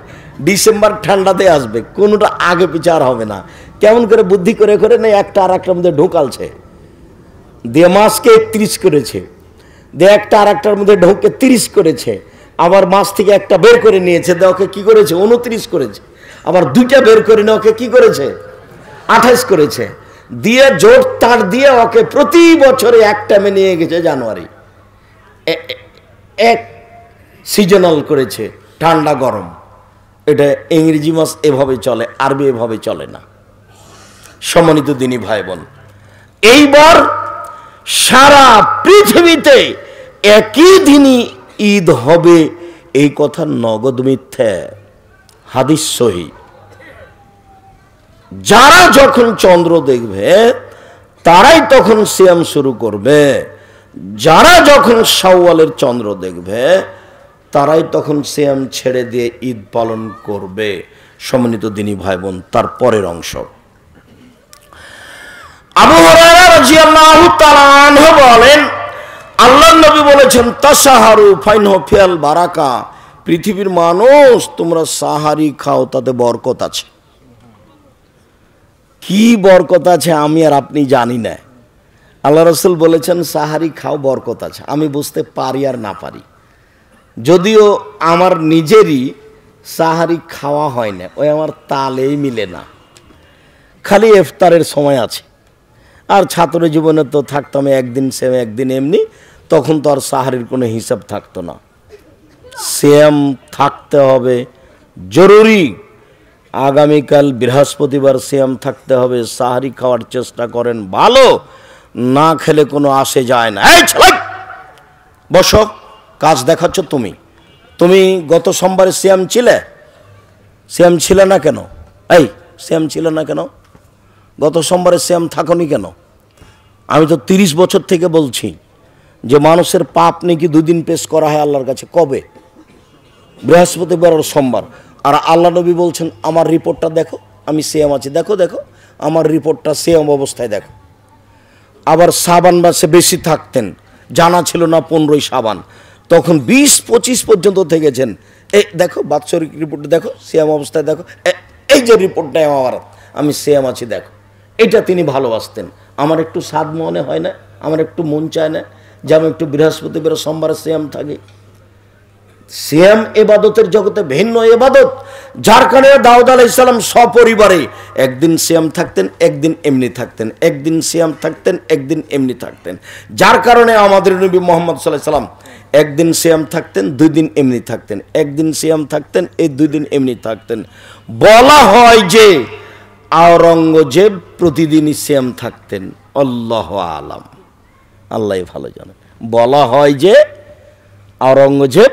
ডিসেম্বর ঠান্ডাতে আসবে কোনটা আগে বিচার হবে না কেমন করে বুদ্ধি করে করে না একটা আরেকটার মধ্যে ঢোকালছে দে মাসকে 31 করেছে দে একটা আরেকটার মধ্যে ঢোকে 30 করেছে আবার মাস থেকে একটা বের করে নিয়েছে দেখো কি করেছে 29 করেছে আবার দুইটা বের করে নাও কি করেছে 28 করেছে দিয়ে জোট তার দিয়ে ওকে প্রতি বছরে একটা মে নিয়ে গেছে জানুয়ারি এক सीजनल करेছে ठंडा गरम এটা ইংরেজি মাস এভাবে চলে আরবি এভাবে চলে না সম্মানিত দিনী ভাই বোন এইবার সারা পৃথিবীতে একই দিনই ঈদ হবে এই কথা নগদ মিথ্যা হাদিস সহি যারা যখন চন্দ্র দেখবে তারাই তখন সিয়াম শুরু করবে যারা যখন শাওয়ালের চন্দ্র দেখবে তারাই তখন সিয়াম ছেড়ে দিয়ে ঈদ পালন করবে সম্মানিত দিনী ভাই বোন তার পরের অংশ আবু হুরায়রা রাদিয়াল্লাহু তাআলা আনহু বলেন আল্লাহর নবী বলেছেন তাসাহারু ফাইনহু ফিল বারাকা পৃথিবীর মানুষ তোমরা সাহারি খাও তাতে বরকত আছে কি বরকত আছে আমি আর আপনি জানি না আল্লাহ রাসূল বলেছেন সাহারি খাও বরকত আছে আমি বুঝতে পারি আর না পারি যদিও আমার নিজেরই সাহারি খাওয়া হয় না ওই আমার তালেই মিলে না খালি ইফতারের সময় আছে আর ছাত্র জীবনে তো থাকতাম একদিন সেম একদিন এমনি তখন তো আর সাহারির কোনো হিসাব থাকতো না সেম থাকতে হবে জরুরি আগামী কাল বৃহস্পতিবার সেম থাকতে হবে সাহারি খাওয়ার চেষ্টা করেন ভালো না খেলে কোনো আসে যায় না এই চল বসো কাজ দেখাচ্ছ তুমি তুমি গত সোমবারে সিয়াম ছিলে না কেন এই সিয়াম ছিলে না কেন গত সোমবারে সিয়াম থাকনি কেন আমি তো 30 বছর থেকে বলছি যে মানুষের পাপ নাকি দুই দিন পেশ করা হয় আল্লাহর কাছে কবে বৃহস্পতিবার আর সোমবার আর আল্লাহ নবী বলেন আমার রিপোর্টটা দেখো আমি সিয়াম আছি দেখো দেখো আমার রিপোর্টটা সিয়াম অবস্থায় দেখো আবার শাবান মাসে বেশি থাকতেন জানা ছিল না 15 শাবান তখন 20 25 পর্যন্ত থেকেছেন এই দেখো বাৎসরিক রিপোর্ট দেখো সিয়াম অবস্থায় দেখো এই যে রিপোর্টটা আমার আমি সিয়াম আছি দেখো এটা তিনি ভালোবাসতেন আমার একটু স্বাদ মনে হয় না আমার একটু মন চায় না যে আমি একটু বৃহস্পতিবার সোমবার সিয়াম থাকি সিয়াম ইবাদতের জগতে ভিন্ন ইবাদত যার কারণে দাউদ আলাইহিস সালাম সপরিবারে একদিন সিয়াম থাকতেন একদিন এমনি থাকতেন একদিন সিয়াম থাকতেন একদিন এমনি থাকতেন যার কারণে আমাদের নবী মুহাম্মদ সাল্লাল্লাহু আলাইহি সাল্লাম একদিন সিয়াম থাকতেন দুই দিন এমনি থাকতেন একদিন সিয়াম থাকতেন এই দুই দিন এমনি থাকতেন বলা হয় যে আওরঙ্গজেব প্রতিদিনই সিয়াম থাকতেন আল্লাহু আলাম আল্লাহই ভালো জানেন বলা হয় যে আওরঙ্গজেব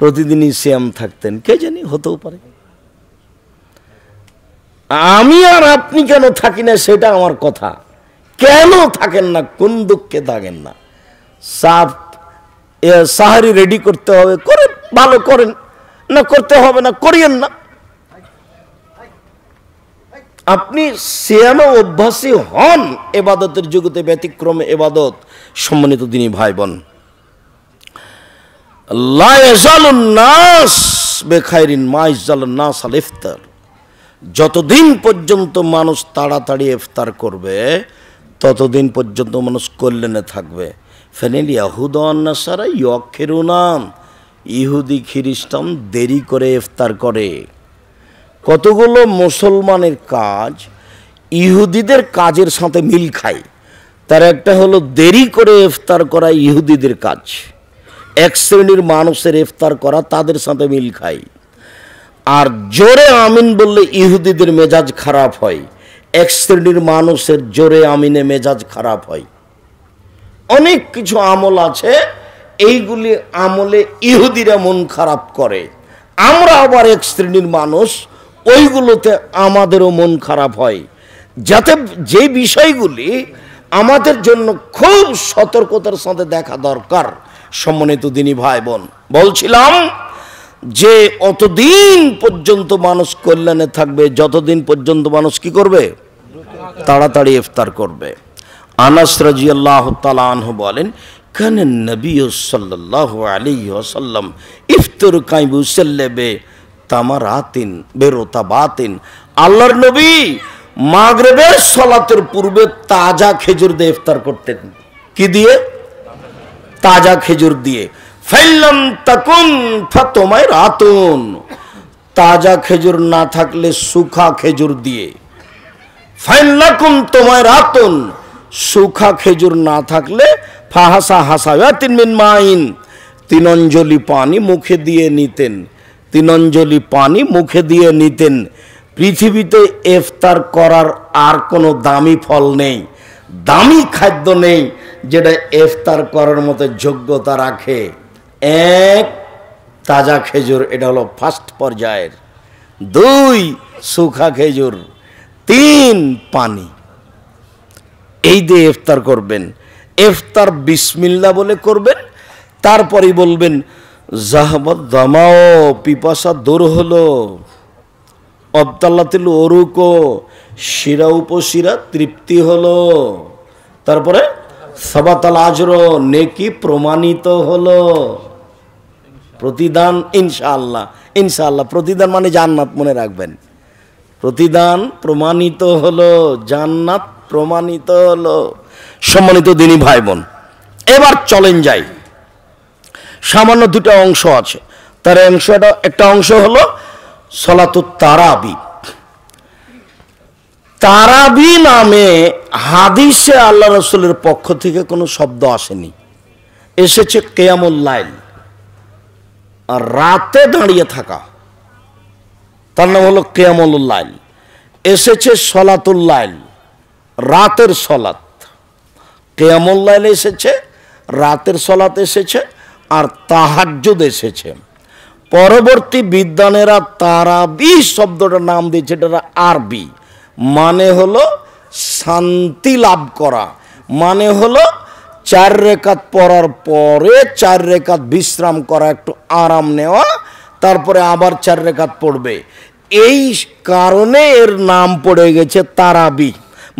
প্রতিদিনই সিয়াম থাকতেন কে জানি হতেও পারে আমি আর আপনি কেন থাকি না সেটা আমার কথা কেন থাকেন না কোন দুঃখে থাকেন না সব সাহারি রেডি করতে হবে করে ভালো করেন না করতে হবে না করিয়েন না আপনি সিয়ামে অভ্যাসী হন ইবাদতের জগতে ব্যতিক্রম ইবাদত সম্মানিত দিনী ভাই বোন লা ইয়াজালুন নাস বিখাইরিন মা ইয়াজালুন নাস আল ইফতার যতদিন পর্যন্ত মানুষ তাড়াতাড়ি ইফতার করবে ততদিন পর্যন্ত মানুষ কল্যাণে থাকবে। ফাইনাল ইয়াহুদা ওয়ান নাসারা ইয়াখিরুনা, ইহুদি খ্রিস্টান দেরি করে ইফতার করে। কতগুলো মুসলমানের কাজ ইহুদিদের কাজের সাথে মিল খায়। তার একটা হলো দেরি করে ইফতার করা ইহুদিদের কাজ, এক শ্রেণীর মানুষের ইফতার করা তাদের সাথে মিল খায়। আর জোরে আমিন বললে ইহুদিদের মেজাজ খারাপ হয়, এক শ্রেণীর মানুষের জোরে আমিনে মেজাজ খারাপ হয়। অনেক কিছু আমল আছে এইগুলি আমলে ইহুদিরা মন খারাপ করে, আমরা আবার এক শ্রেণীর মানুষ ওইগুলোতে আমাদেরও মন খারাপ হয়। যাতে যে বিষয়গুলি আমাদের জন্য খুব সতর্কতার সাথে দেখা দরকার। সম্মানিত দিনী ভাই বোন, বলছিলাম যে অতদিন পর্যন্ত মানুষ কল্যাণে থাকবে যতদিন পর্যন্ত মানুষ কি করবে, তাড়াতাড়ি ইফতার করবে। আনাস রাদিয়াল্লাহু তাআলা আনহু বলেন, কানা নবী সাল্লাল্লাহু আলাইহি ওয়াসাল্লাম ইফতার কাইবু সাল্লাবে তামারাতিন বেরতাবাতিন, আল্লাহর নবী মাগরিবের সালাতের পূর্বে তাজা খেজুর দিয়ে ইফতার করতেন। কি দিয়ে? তাজা খেজুর দিয়ে। ফাইলাম তাকুন ফাতমাইরাতুন, তাজা খেজুর না থাকলে সুখা খেজুর দিয়ে। ফাইলাকুম তামাইরাতুন, সুখা খেজুর না থাকলে ফাহাসা হাসায়াতিন মিন মাইন, তিন অঞ্জলি পানি মুখে দিয়ে নিতেন। তিন অঞ্জলি পানি মুখে দিয়ে নিতেন। পৃথিবীতে ইফতার করার আর কোনো দামি ফল নেই, দামি খাদ্য নেই যেটা ইফতার করার মতো যোগ্যতা রাখে। এক, তাজা খেজুর, এটা হলো ফার্স্ট পর্যায়ের। দুই, সুখা খেজুর। তিন, পানি। এই দিয়ে ইফতার করবেন। ইফতার বিসমিল্লাহ বলে করবেন। তারপরে বলবেন যাহাবাত দামাও, পিপাসা দূর হলো। অবতাল্লাতিল ওরুকো, শিরা উপশিরা তৃপ্তি হলো। তারপরে সাবাতাল আজর, নেকি প্রমাণিত হলো, প্রতিদান ইনশাআল্লাহ। ইনশাআল্লাহ প্রতিদান মানে জান্নাত, মনে রাখবেন। প্রতিদান প্রমাণিত হলো, জান্নাত প্রমাণিত হলো। সম্মানিত দিনী ভাই বোন, এবার চলেন যাই। সামান্য দুটো অংশ আছে, তার অংশটা একটা অংশ হলো সালাতুত তারাবি। তারাবি নামে হাদিসে আল্লাহ রাসূলের পক্ষ থেকে কোনো শব্দ আসেনি, এসেছে কিয়ামুল লাইল, আর রাতে দাঁড়িয়ে থাকা, তার নাম হলো কিয়ামুল লাইল। এসেছে সালাতুল লাইল, রাতের সালাত। কিয়ামুল লাইল এসেছে, রাতের সালাত এসেছে, আর তাহাজ্জুদ এসেছে। পরবর্তী বিদ্বানেরা তারাবি শব্দটার নাম দিয়েছে, এটা আরবি, মানে হলো শান্তি লাভ করা, মানে হলো চার রেকাত পড়ার পরে চার রেকাত বিশ্রাম করা, একটু আরাম নেওয়া, তারপরে আবার চার রেকাত পড়বে। এই কারণে এর নাম পড়ে গেছে তারাবি,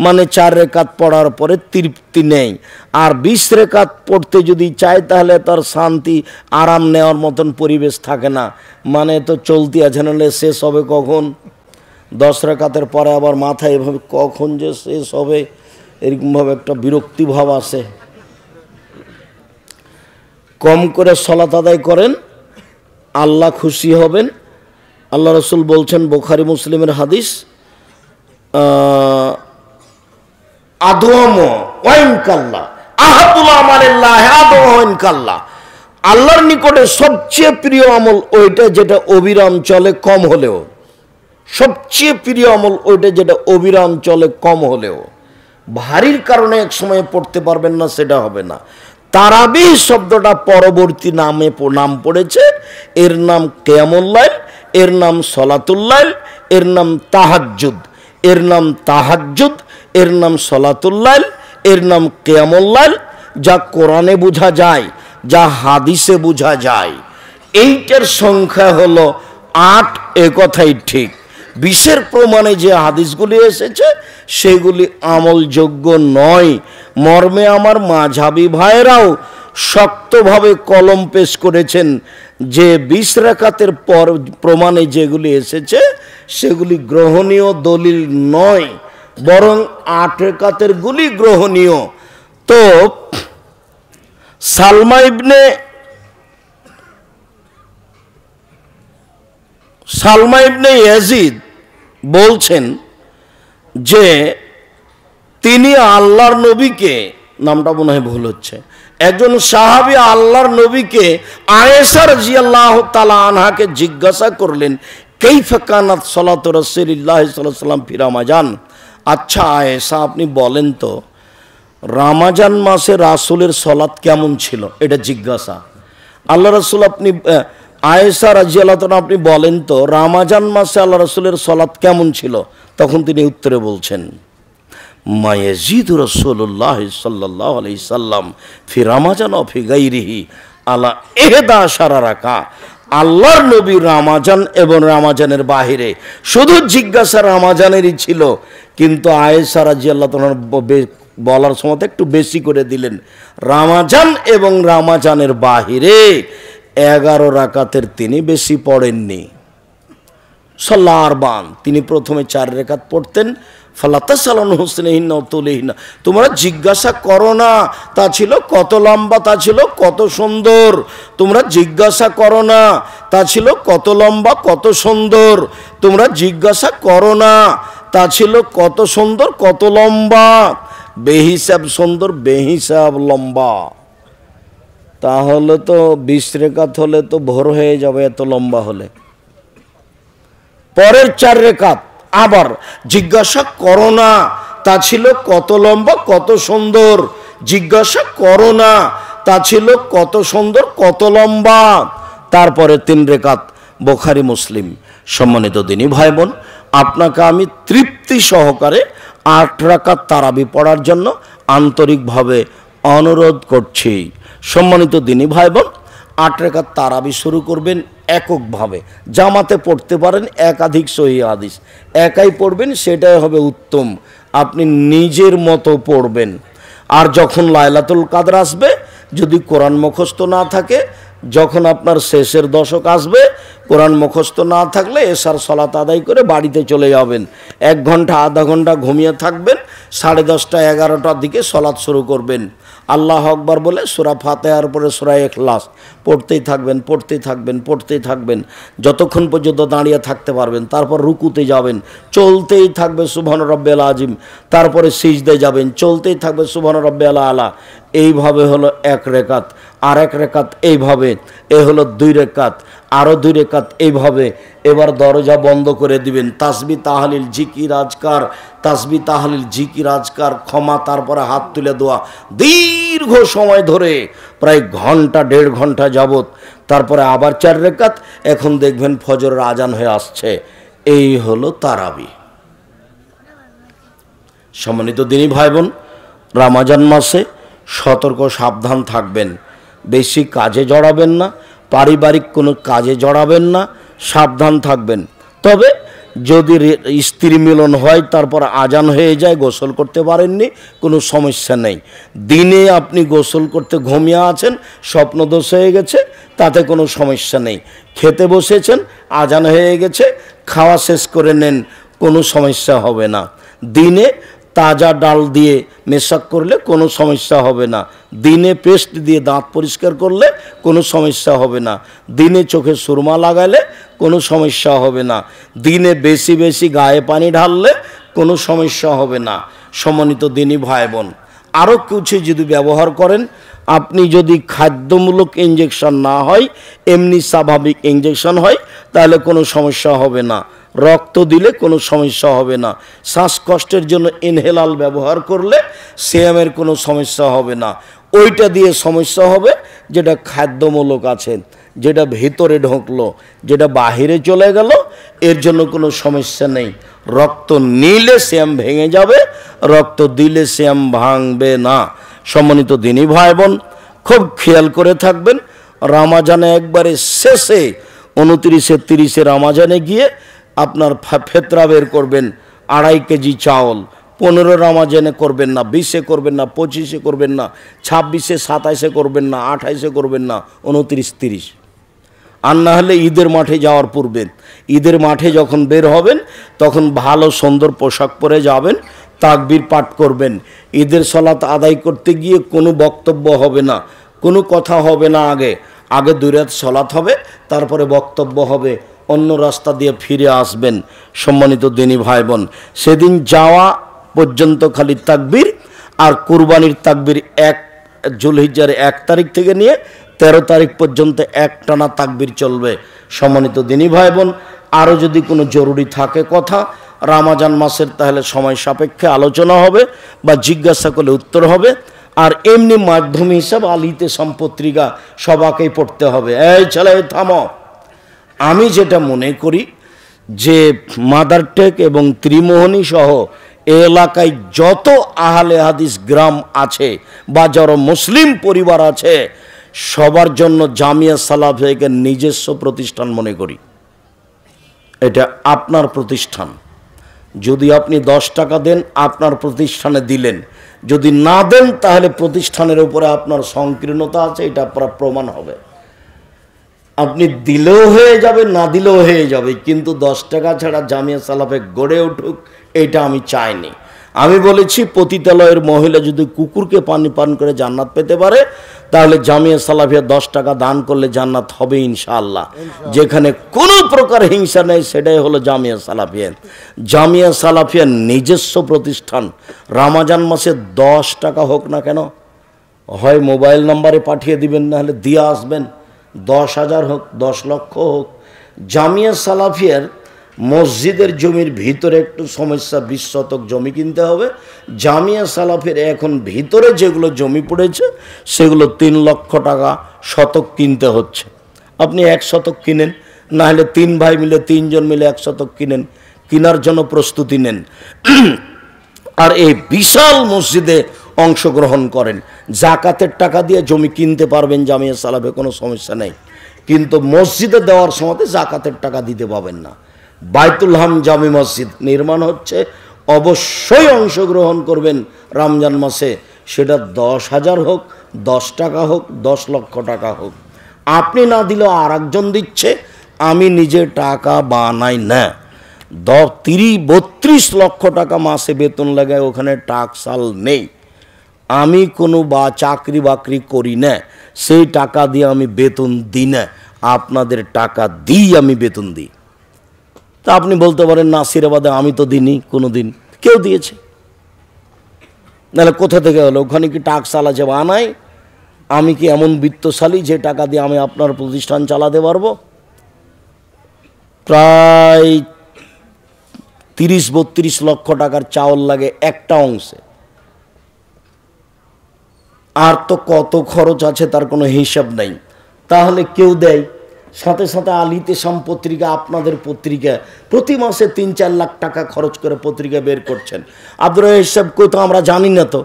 মানে চার রেকাত পড়ার পরে তৃপ্তি নেই, আর 20 রেকাত পড়তে যদি চায় তাহলে তার শান্তি আরাম নেওয়ার মতন পরিবেশ থাকে না, মানে তো চলতি আছে, নাহলে শেষ হবে কখন? 10 রেকাতের পরে আবার মাথায় এভাবে কখন যে শেষ হবে, এরকমভাবে একটা বিরক্তিভাব আসে। কম করে সালাত আদায় করেন, আল্লাহ খুশি হবেন। আল্লাহ রাসূল বলছেন, বুখারী মুসলিমের হাদিস, আল্লাহর নিকটে সবচেয়ে প্রিয় আমল ওইটা যেটা অবিরাম চলে, কম হলেও। সবচেয়ে প্রিয় আমল ওইটা যেটা অবিরাম চলে, কম হলেও। ভারীর কারণে এক সময় পড়তে পারবেন না, সেটা হবে না। তারাবি শব্দটা পরবর্তী নাম পড়েছে, এর নাম কিয়ামুল লাইল, এর নাম সালাতুল লাইল, এর নাম তাহাজ্জুদ, এর নাম তাহাজ্জুদ, এর নাম সালাতুল লাইল, এর নাম কিয়ামুল লাইল। যা কোরআনে বোঝা যায়, যা হাদিসে বোঝা যায়, এইটার সংখ্যা হলো 8। এ কথাই ঠিক। বিশের প্রমাণে যে হাদিসগুলি এসেছে সেগুলি আমলযোগ্য নয়। মর্মে আমার মাঝহাবি ভাইরাও शक्त भावे कलम पेश करेছেন যে 20 রাকাতের পর প্রমাণে যেগুলি এসেছে সেগুলি গ্রহণীয় দলিল নয় বরং 8 রাকাতের গুলি গ্রহণীয়। তো সালমা ইবনে ইয়াজিদ বলছেন যে তিনি আল্লাহর নবীকে নামটা মনে হয় ভুল হচ্ছে একজন সাহাবী আল্লাহর নবীকে আয়েশা রাদিয়াল্লাহু তাআলা আনহাকে জিজ্ঞাসা করলেন কাইফা কানাত সালাতু রাসূলিল্লাহি সাল্লাল্লাহু আলাইহি ওয়াসাল্লাম ফি রমাজান। আচ্ছা আয়েশা আপনি বলেন তো রমাজান মাসে রাসূলের সালাত কেমন ছিল এটা জিজ্ঞাসা। আল্লাহ রাসূল আপনি আয়েশা রাদিয়াল্লাহু তাআলা আপনি বলেন তো রমাজান মাসে আল্লাহ রাসূলের সালাত কেমন ছিল তখন তিনি উত্তরে বলছেন मायजीदु रसूलुल्लाहि सल्लल्लाहु अलैहि सल्लम फी रमजान व फी गैरिही आला एहदा आशारा रका। আল্লাহর নবী রমজান এবং রমজানের বাইরে শুধু জিজ্ঞাসা রমজানেরই ছিল কিন্তু আয়েশা রাদিয়াল্লাহু তাআলার বলার সময় একটু বেশি করে দিলেন রমজান এবং রমজানের বাইরে 11 রাকাতের তিনি বেশি পড়েননি সাল্লাহ আরবান তিনি প্রথমে 4 রাকাত পড়তেন। ফলাতা সালান হোসেনহীন তুলহীন তোমরা জিজ্ঞাসা করো না তা ছিল কত লম্বা তা ছিল কত সুন্দর তোমরা জিজ্ঞাসা করো না তা ছিল কত লম্বা কত সুন্দর তোমরা জিজ্ঞাসা করো না তা ছিল কত সুন্দর কত লম্বা বেহিসাব সুন্দর বেহিসাব লম্বা। তাহলে তো 20 রাকাত হলে তো ভোর হয়ে যাবে এত লম্বা হলে। পরের 4 রাকাত আবার জিজ্ঞাসা করো না তা ছিল কত লম্বা কত সুন্দর জিজ্ঞাসা করো না তা ছিল কত সুন্দর কত লম্বা। তারপরে 3 রাকাত বুখারী মুসলিম। সম্মানিত দিনী ভাই বোন আপনাকে আমি তৃপ্তি সহকারে 8 রাকাত তারাবি পড়ার জন্য আন্তরিকভাবে অনুরোধ করছি। সম্মানিত দিনী ভাই বোন 8 রাকাত তারাবি শুরু করবেন এককভাবে জামাতে পড়তে পারেন একাধিক সহিহ হাদিস একাই পড়বেন সেটাই হবে উত্তম আপনি নিজের মতো পড়বেন। আর যখন লাইলাতুল কাদর আসবে যদি কোরআন মুখস্থ না থাকে যখন আপনার শেষের দশক আসবে কোরআন মুখস্থ না থাকলে এশার সালাত আদায় করে বাড়িতে চলে যাবেন 1 ঘন্টা আধা ঘন্টা ঘুমিয়ে থাকবেন 10:30 11টার দিকে সালাত শুরু করবেন আল্লাহ আকবার বলে সূরা ফাতিহার পরে সূরা ইখলাস পড়তেই থাকবেন যতক্ষণ পর্যন্ত দাঁড়িয়ে থাকতে পারবেন। তারপর রুকুতে যাবেন চলতেই থাকবে সুবহান রাব্বিল আজিম তারপরে সিজদায় যাবেন চলতেই থাকবে সুবহান রাব্বিল আলা। এইভাবে হলো 1 রাকাত আর 1 রাকাত এইভাবে এই হলো 2 রাকাত আরো 2 রাকাত এইভাবে। এবার দরজা বন্ধ করে দিবেন তাসবিহ তাহলিল জিকির আজকার ক্ষমা তারপরে হাত তুলে দোয়া দীর্ঘ সময় ধরে প্রায় ঘন্টা 1.5 ঘন্টা যাবত তারপরে আবার 4 রাকাত। এখন দেখবেন ফজরের আজান হয়ে আসছে এই হলো তারাবি। সম্মানিত দিনী ভাই বোন রমজান মাসে সতর্ক সাবধান থাকবেন বেশি কাজে জড়াবেন না পারিবারিক কোনো কাজে জড়াবেন না সাবধান থাকবেন। তবে যদি স্ত্রী মিলন হয় তারপর আজান হয়ে যায় গোসল করতে পারেননি কোনো সমস্যা নেই দিনে আপনি গোসল করতে ঘুমিয়ে আছেন স্বপ্নদোষ হয়ে গেছে তাতে কোনো সমস্যা নেই খেতে বসেছেন আজান হয়ে গেছে খাওয়া শেষ করে নেন কোনো সমস্যা হবে না। দিনে তাজা ডাল দিয়ে মেশাক করলে কোনো সমস্যা হবে না দিনে পেস্ট দিয়ে দাঁত পরিষ্কার করলে কোনো সমস্যা হবে না দিনে চোখে সুরমা লাগালে কোনো সমস্যা হবে না দিনে বেশি বেশি গায়ে পানি ঢাললে কোনো সমস্যা হবে না। সম্মানিত দিনী ভাই বোন আরও কিছু যদি ব্যবহার করেন আপনি যদি খাদ্যমূলক ইঞ্জেকশন না হয় এমনি স্বাভাবিক ইঞ্জেকশন হয় তাহলে কোনো সমস্যা হবে না রক্ত দিলে কোনো সমস্যা হবে না শ্বাসকষ্টের জন্য ইনহেলার ব্যবহার করলে সিএমের কোনো সমস্যা হবে না ওইটা দিয়ে সমস্যা হবে যেটা খাদ্যমূলক আছে যেটা ভিতরে ঢোকলো যেটা বাহিরে চলে গেল এর জন্য কোনো সমস্যা নেই রক্ত নিলে সিএম ভেঙে যাবে রক্ত দিলে সিএম ভাঙবে না। সম্মানিত দিনী ভাই বোন খুব খেয়াল করে থাকবেন রমাজানে একবারে শেষে 29-30 রমাজানে গিয়ে আপনার ফেতরা বের করবেন 2.5 কেজি চাউল पंद्रह रमजाने करबें ना, बीसे करबें ना, पचिशे करबें ना, छब्बीसे सत्ाशे करबें ना, आठाशे करबें ना, उनत्रिस त्रिस और ना हले ईदर माठे जाओयार पूर्वे ईदर माठे जखन बेर हबें तखन भालो सुंदर पोशाक परे जाबें, ताकबीर पाठ करबें, ईदर सलात आदाय करते गिये कोनो बक्तब्य हबे ना, कोनो कथा हबे ना, आगे आगे दुई रात सलात हबे तारपरे बक्तब्य हबे, अन्य रास्ता दिये फिरे आसबें। सम्मानित दिनी भाई बोन, सेदिन जावा पर्यन्त खाली ताकबीर और कुरबानीर ताकबीर 1 जुलहिज्जार 1 तारीख थेके निये 13 तारीख पर्यन्त एक टाना ताकबीर चलबे। सम्मानित दिनी भाई बोन, आरो यदि कोनो जरूरी थाके कथा रमजान मासेर ताहले समय सापेक्षे आलोचना होबे बा जिज्ञासा करले उत्तर होबे। और एमनि माध्यम हिसाब आलिते सम्पत्रिका सबाकेई पढ़ते होबे। ए चले थामो, आमी जेटा मने करी जे मादारटेक एवं त्रिमोहनी सह एलाकाय जत आहले हादिस ग्राम आछे बा जरो मुस्लिम परिवार आछे सबार जन्य जामिया सालाफियाके निजस्व प्रतिष्ठान मने करी। एटा आपनार प्रतिष्ठान, यदि आपनि 10 टाका देन आपनार प्रतिष्ठाने दिलेन, यदि ना देन ताहले प्रतिष्ठानेर उपरे आपनार संकीर्णता आछे, एटा आपनार प्रमाण होबे। आपनि दिलेओ हये जाबे ना दिलेओ हये जाबे, किन्तु 10 टाका छाड़ा जामिया सालाफे गड़े उठुक एटा आमि चाइनि। आमी बोलेছি পতিতালয়ের মহিলা যদি কুকুরকে পানি পান করে জান্নাত পেতে পারে তাহলে জামিয়া সালাফিয়া 10 টাকা দান করলে জান্নাত হবে ইনশাআল্লাহ। যেখানে কোনো প্রকার হিংসা নেই সেটাই হলো জামিয়া সালাফিয়া। জামিয়া সালাফিয়া নিজস্ব প্রতিষ্ঠান। রমজান মাসে 10 টাকা হোক না কেন, হয় মোবাইল নম্বরে পাঠিয়ে দিবেন না হলে দিয়ে আসবেন। 10,000 হোক 10 লক্ষ হোক, জামিয়া সালাফিয়ার मस्जिदेर जमिर भीतरे एकटू समस्या 20 शतक जमी किनते होबे। जामिया सालाफेर एखन भीतरे जेगुलो जमी पड़ेछे सेगुलो 3 लक्ष टाका शतक किनते होच्छे। आपनि 1 शतक किनेन ना हले 3 भाई मिले 3 जन मिले 1 शतक किनेन, किनार जन्य प्रस्तुति नेन और एई विशाल मस्जिदे अंशग्रहण करें। जाकातेर टाका दिये जमी किनते पारबेन जामिया सालाफे, कोनो समस्या नेই, किन्तु मस्जिदे देওয়ার সময়তে जाकातेर टाका दिते पाবেন না। বাইতুল হাম জামি মসজিদ নির্মাণ হচ্ছে, অবশ্যই অংশগ্রহণ করবেন রমজান মাসে, সেটা 10,000 হোক 10 টাকা হোক 10 লক্ষ টাকা হোক। আপনি না দিলেও আর একজন দিচ্ছে, আমি নিজে টাকা বানাই না। 32 লক্ষ টাকা মাসে বেতন লাগায়, ওখানে টাকসাল নেই। আমি কোনো বা চাকরি বাকরি করি না, সেই টাকা দিয়ে আমি বেতন দিই না, আপনাদের টাকা দিই আমি বেতন দিই। तो आपनी बोलते पारें नासिराबादे आमी तो दिनी कोनो दिन क्यों दिए ना, कोथा थेके हलो, ओखाने कि टाकसाल आछे बानाई? आमी कि एमन बित्तशाली जे टाका दिए आमी आपनार प्रतिष्ठान चालाते पारबो? प्राय 30-32 लक्ष टाकार चावल लागे एकटा अंशे, आर तो कत खरच आछे तार कोनो हिसाब नेই। ताहले केउ देয় साथे साथे आलिते साम पत्रिका आपनादेर पत्रिका प्रति मासे 3-4 लाख टाका खरच करे पत्रिका बेर करछेन। आब्दुर हिसाब कोथा आमरा जानि ना, तो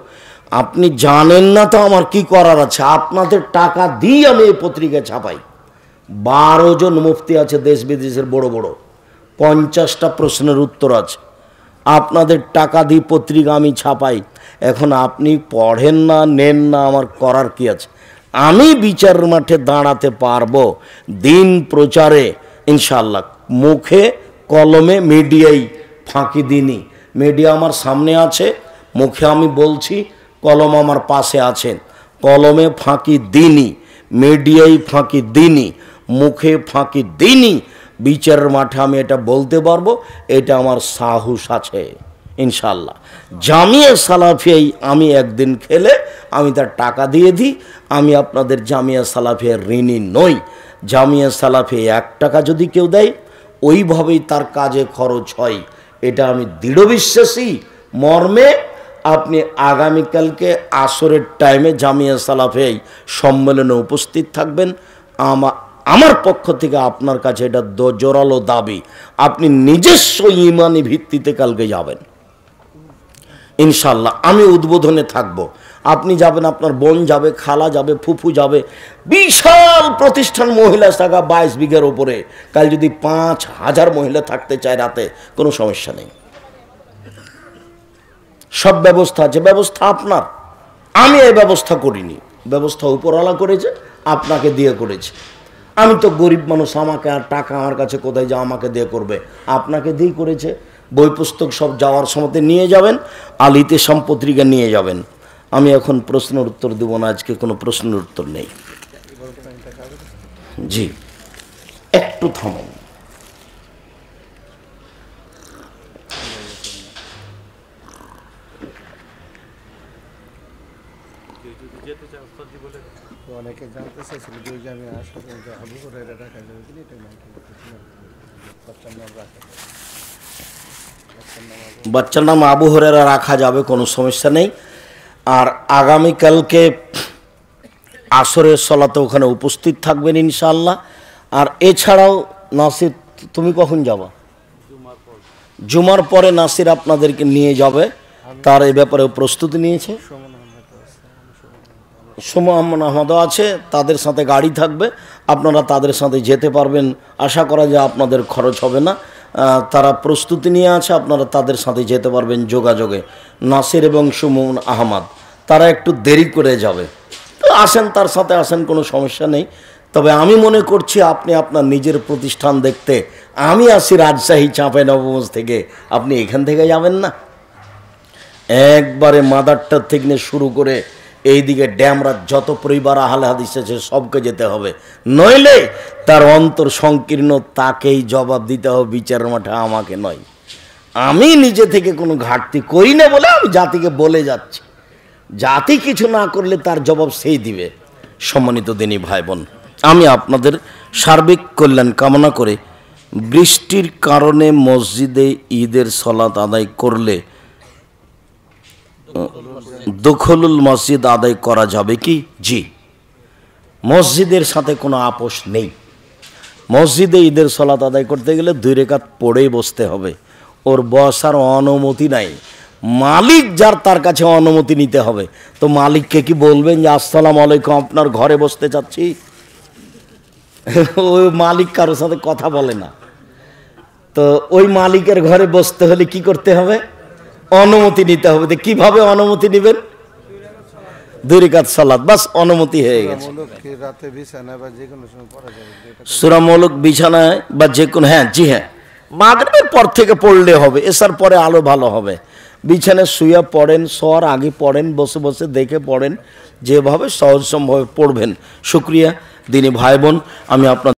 आपनि जानेन ना तो आमार कि करार आछे? आपनादेर टाका दिये आमि एई पत्रिका छापाई। 12 जन मुफ्ती आछे देश विदेशेर बड़ बड़, 50टा प्रश्नेर उत्तर आछे, आपनादेर टाका दिये पत्रिका आमि छापाई। एखन आपनि पढ़ेन ना नेन ना, आमार करार कि आछे? आमी विचार माठे दाड़ाते पारबो दिन प्रचारे इंशाल्लाह। मुखे कलमे मीडियाई फाँकी दिनी, मीडिया आमार सामने आछे, मुखे आमी बोलछी, कलम आमार पाशे आछे। कलमे फाँकी दिनी, मीडियाई फाँकी दिनी, मुखे फाँकी दिनी, विचार माठे आमी एटा बोलते पारबो, एटा आमार साहस आछे ইনশাআল্লাহ। জামিয়া সালাফিয়াই আমি একদিন খেলে আমি তার টাকা দিয়ে দিই, আমি আপনাদের জামিয়া সালাফিয়ার ঋণী নই। জামিয়া সালাফিয়া 1 টাকা যদি কেউ দেয় ওইভাবেই তার কাজে খরচ হয়, এটা আমি দৃঢ় বিশ্বাসী মর্মে আপনি আগামীকালকে আসরের টাইমে জামিয়া সালাফিয়াই সম্মেলনে উপস্থিত থাকবেন। আমার পক্ষ থেকে আপনার কাছে এটা জোরালো দাবি, আপনি নিজস্ব ইমানি ভিত্তিতে কালকে যাবেন ইনশাআল্লাহ। আমি উদ্বোধনে থাকব, আপনি যাবেন, আপনার বোন যাবে, খালা যাবে, ফুফু যাবে। বিশাল প্রতিষ্ঠান, মহিলা শাখা 22 বিঘার উপরে। কাল যদি 5000 মহিলা থাকতে চায় রাতে কোনো সমস্যা নেই, सब व्यवस्था जो व्यवस्था आपनार आमी ए व्यवस्था करिनी व्यवस्था उपरवाला करेछे आपनाके दिये करेछे आमी तो गरीब मानुष आमाके आर टाका आमार काछे कोथाय जा आमाके दिये करबे आपनाके दिये करेछे बोई पुस्तक सब जाओयार समयते निये जाबेन आलिते सम्पत्रिका निये जाबेन आमी एखन प्रश्नेर उत्तर देब ना आजके कोनो प्रश्नेर उत्तर नेई जी एकटू थामुन बच्चार नाम आबू हुरैरा रखा जाबे कोनो समस्या नहीं और आगामी कल के आसरेर सलाते ओखाने उपस्थित थाकबेन इनशाल्लाह और एछाड़ाओ नासिर तुमी कखन जाबा जुमार परे नासिर आपनादेरके निये जाबे तार ए ब्यापारे प्रस्तुति नियेछे सुमन आहमद आछे तादेर साथे गाड़ी थाकबे आपनारा तादेर साथे जेते पारबेन आशा करा जाय आपनादेर खरच होबे ना तारा प्रस्तुति निये आछे आपनारा तादेर साथे जेते पारबेन जोगाजोगे नासिर एबं सुमन आहमद तारा एकटू देरी करे जाबे तो आसेन तार साथे आसेन कोनो समस्या नेई तबे आमी मने करछि आपनि आपनार निजेर प्रतिष्ठान देखते आमी आछि राजशाही चापे नवगंज थेके आपनि एखान थेके जाबेन ना एकबारे मादारटा थेके शुरू करे এই দিকে ড্যামরা যত পরিবার আহলে হাদিস আছে সবকে যেতে হবে নইলে তার অন্তর সংকীর্ণ তাকেই জবাব দিতে হবে বিচার মাঠে আমাকে নয় আমি নিজে থেকে কোনো ঘাটতি করি না বলে আমি জাতিকে বলে যাচ্ছি জাতি কিছু না করলে তার জবাব সেই দিবে সম্মানিত দিনী ভাই বোন আমি আপনাদের সার্বিক কল্যাণ কামনা করে বৃষ্টির কারণে মসজিদে ঈদের সালাত আদায় করলে দখলুল মসজিদ আদায় করা যাবে কি জি মসজিদের সাথে কোনো আপোষ নেই মসজিদে ঈদের সালাত আদায় করতে গেলে দুই রাকাত পড়েই বসতে হবে ওর বসার অনুমতি নাই মালিক যার তার কাছে অনুমতি নিতে হবে তো মালিককে কি বলবেন যে আসসালামু আলাইকুম আপনার ঘরে বসতে যাচ্ছি ওই মালিক কারো সাথে কথা বলে না তো ওই মালিকের ঘরে বসতে হলে কি করতে হবে अनुमति नीते होबे किभाबे अनुमति नेबेन दुई রাকাত সালাত बस अनुमति हये गेछे सूरा मुलक बिछानाय बा जेकोनो हाँ जी हाँ मागरिबेर पर थेके पड़ले होबे एसार परे आलो भालो होबे बिछानाय शुये पड़ेन सर आगे पड़ेन बसे बसे देखे पड़ेन जेभाबे सहज सम्भवे पड़बेन शुक्रिया दिनी भाई बोन आमि आपनादेर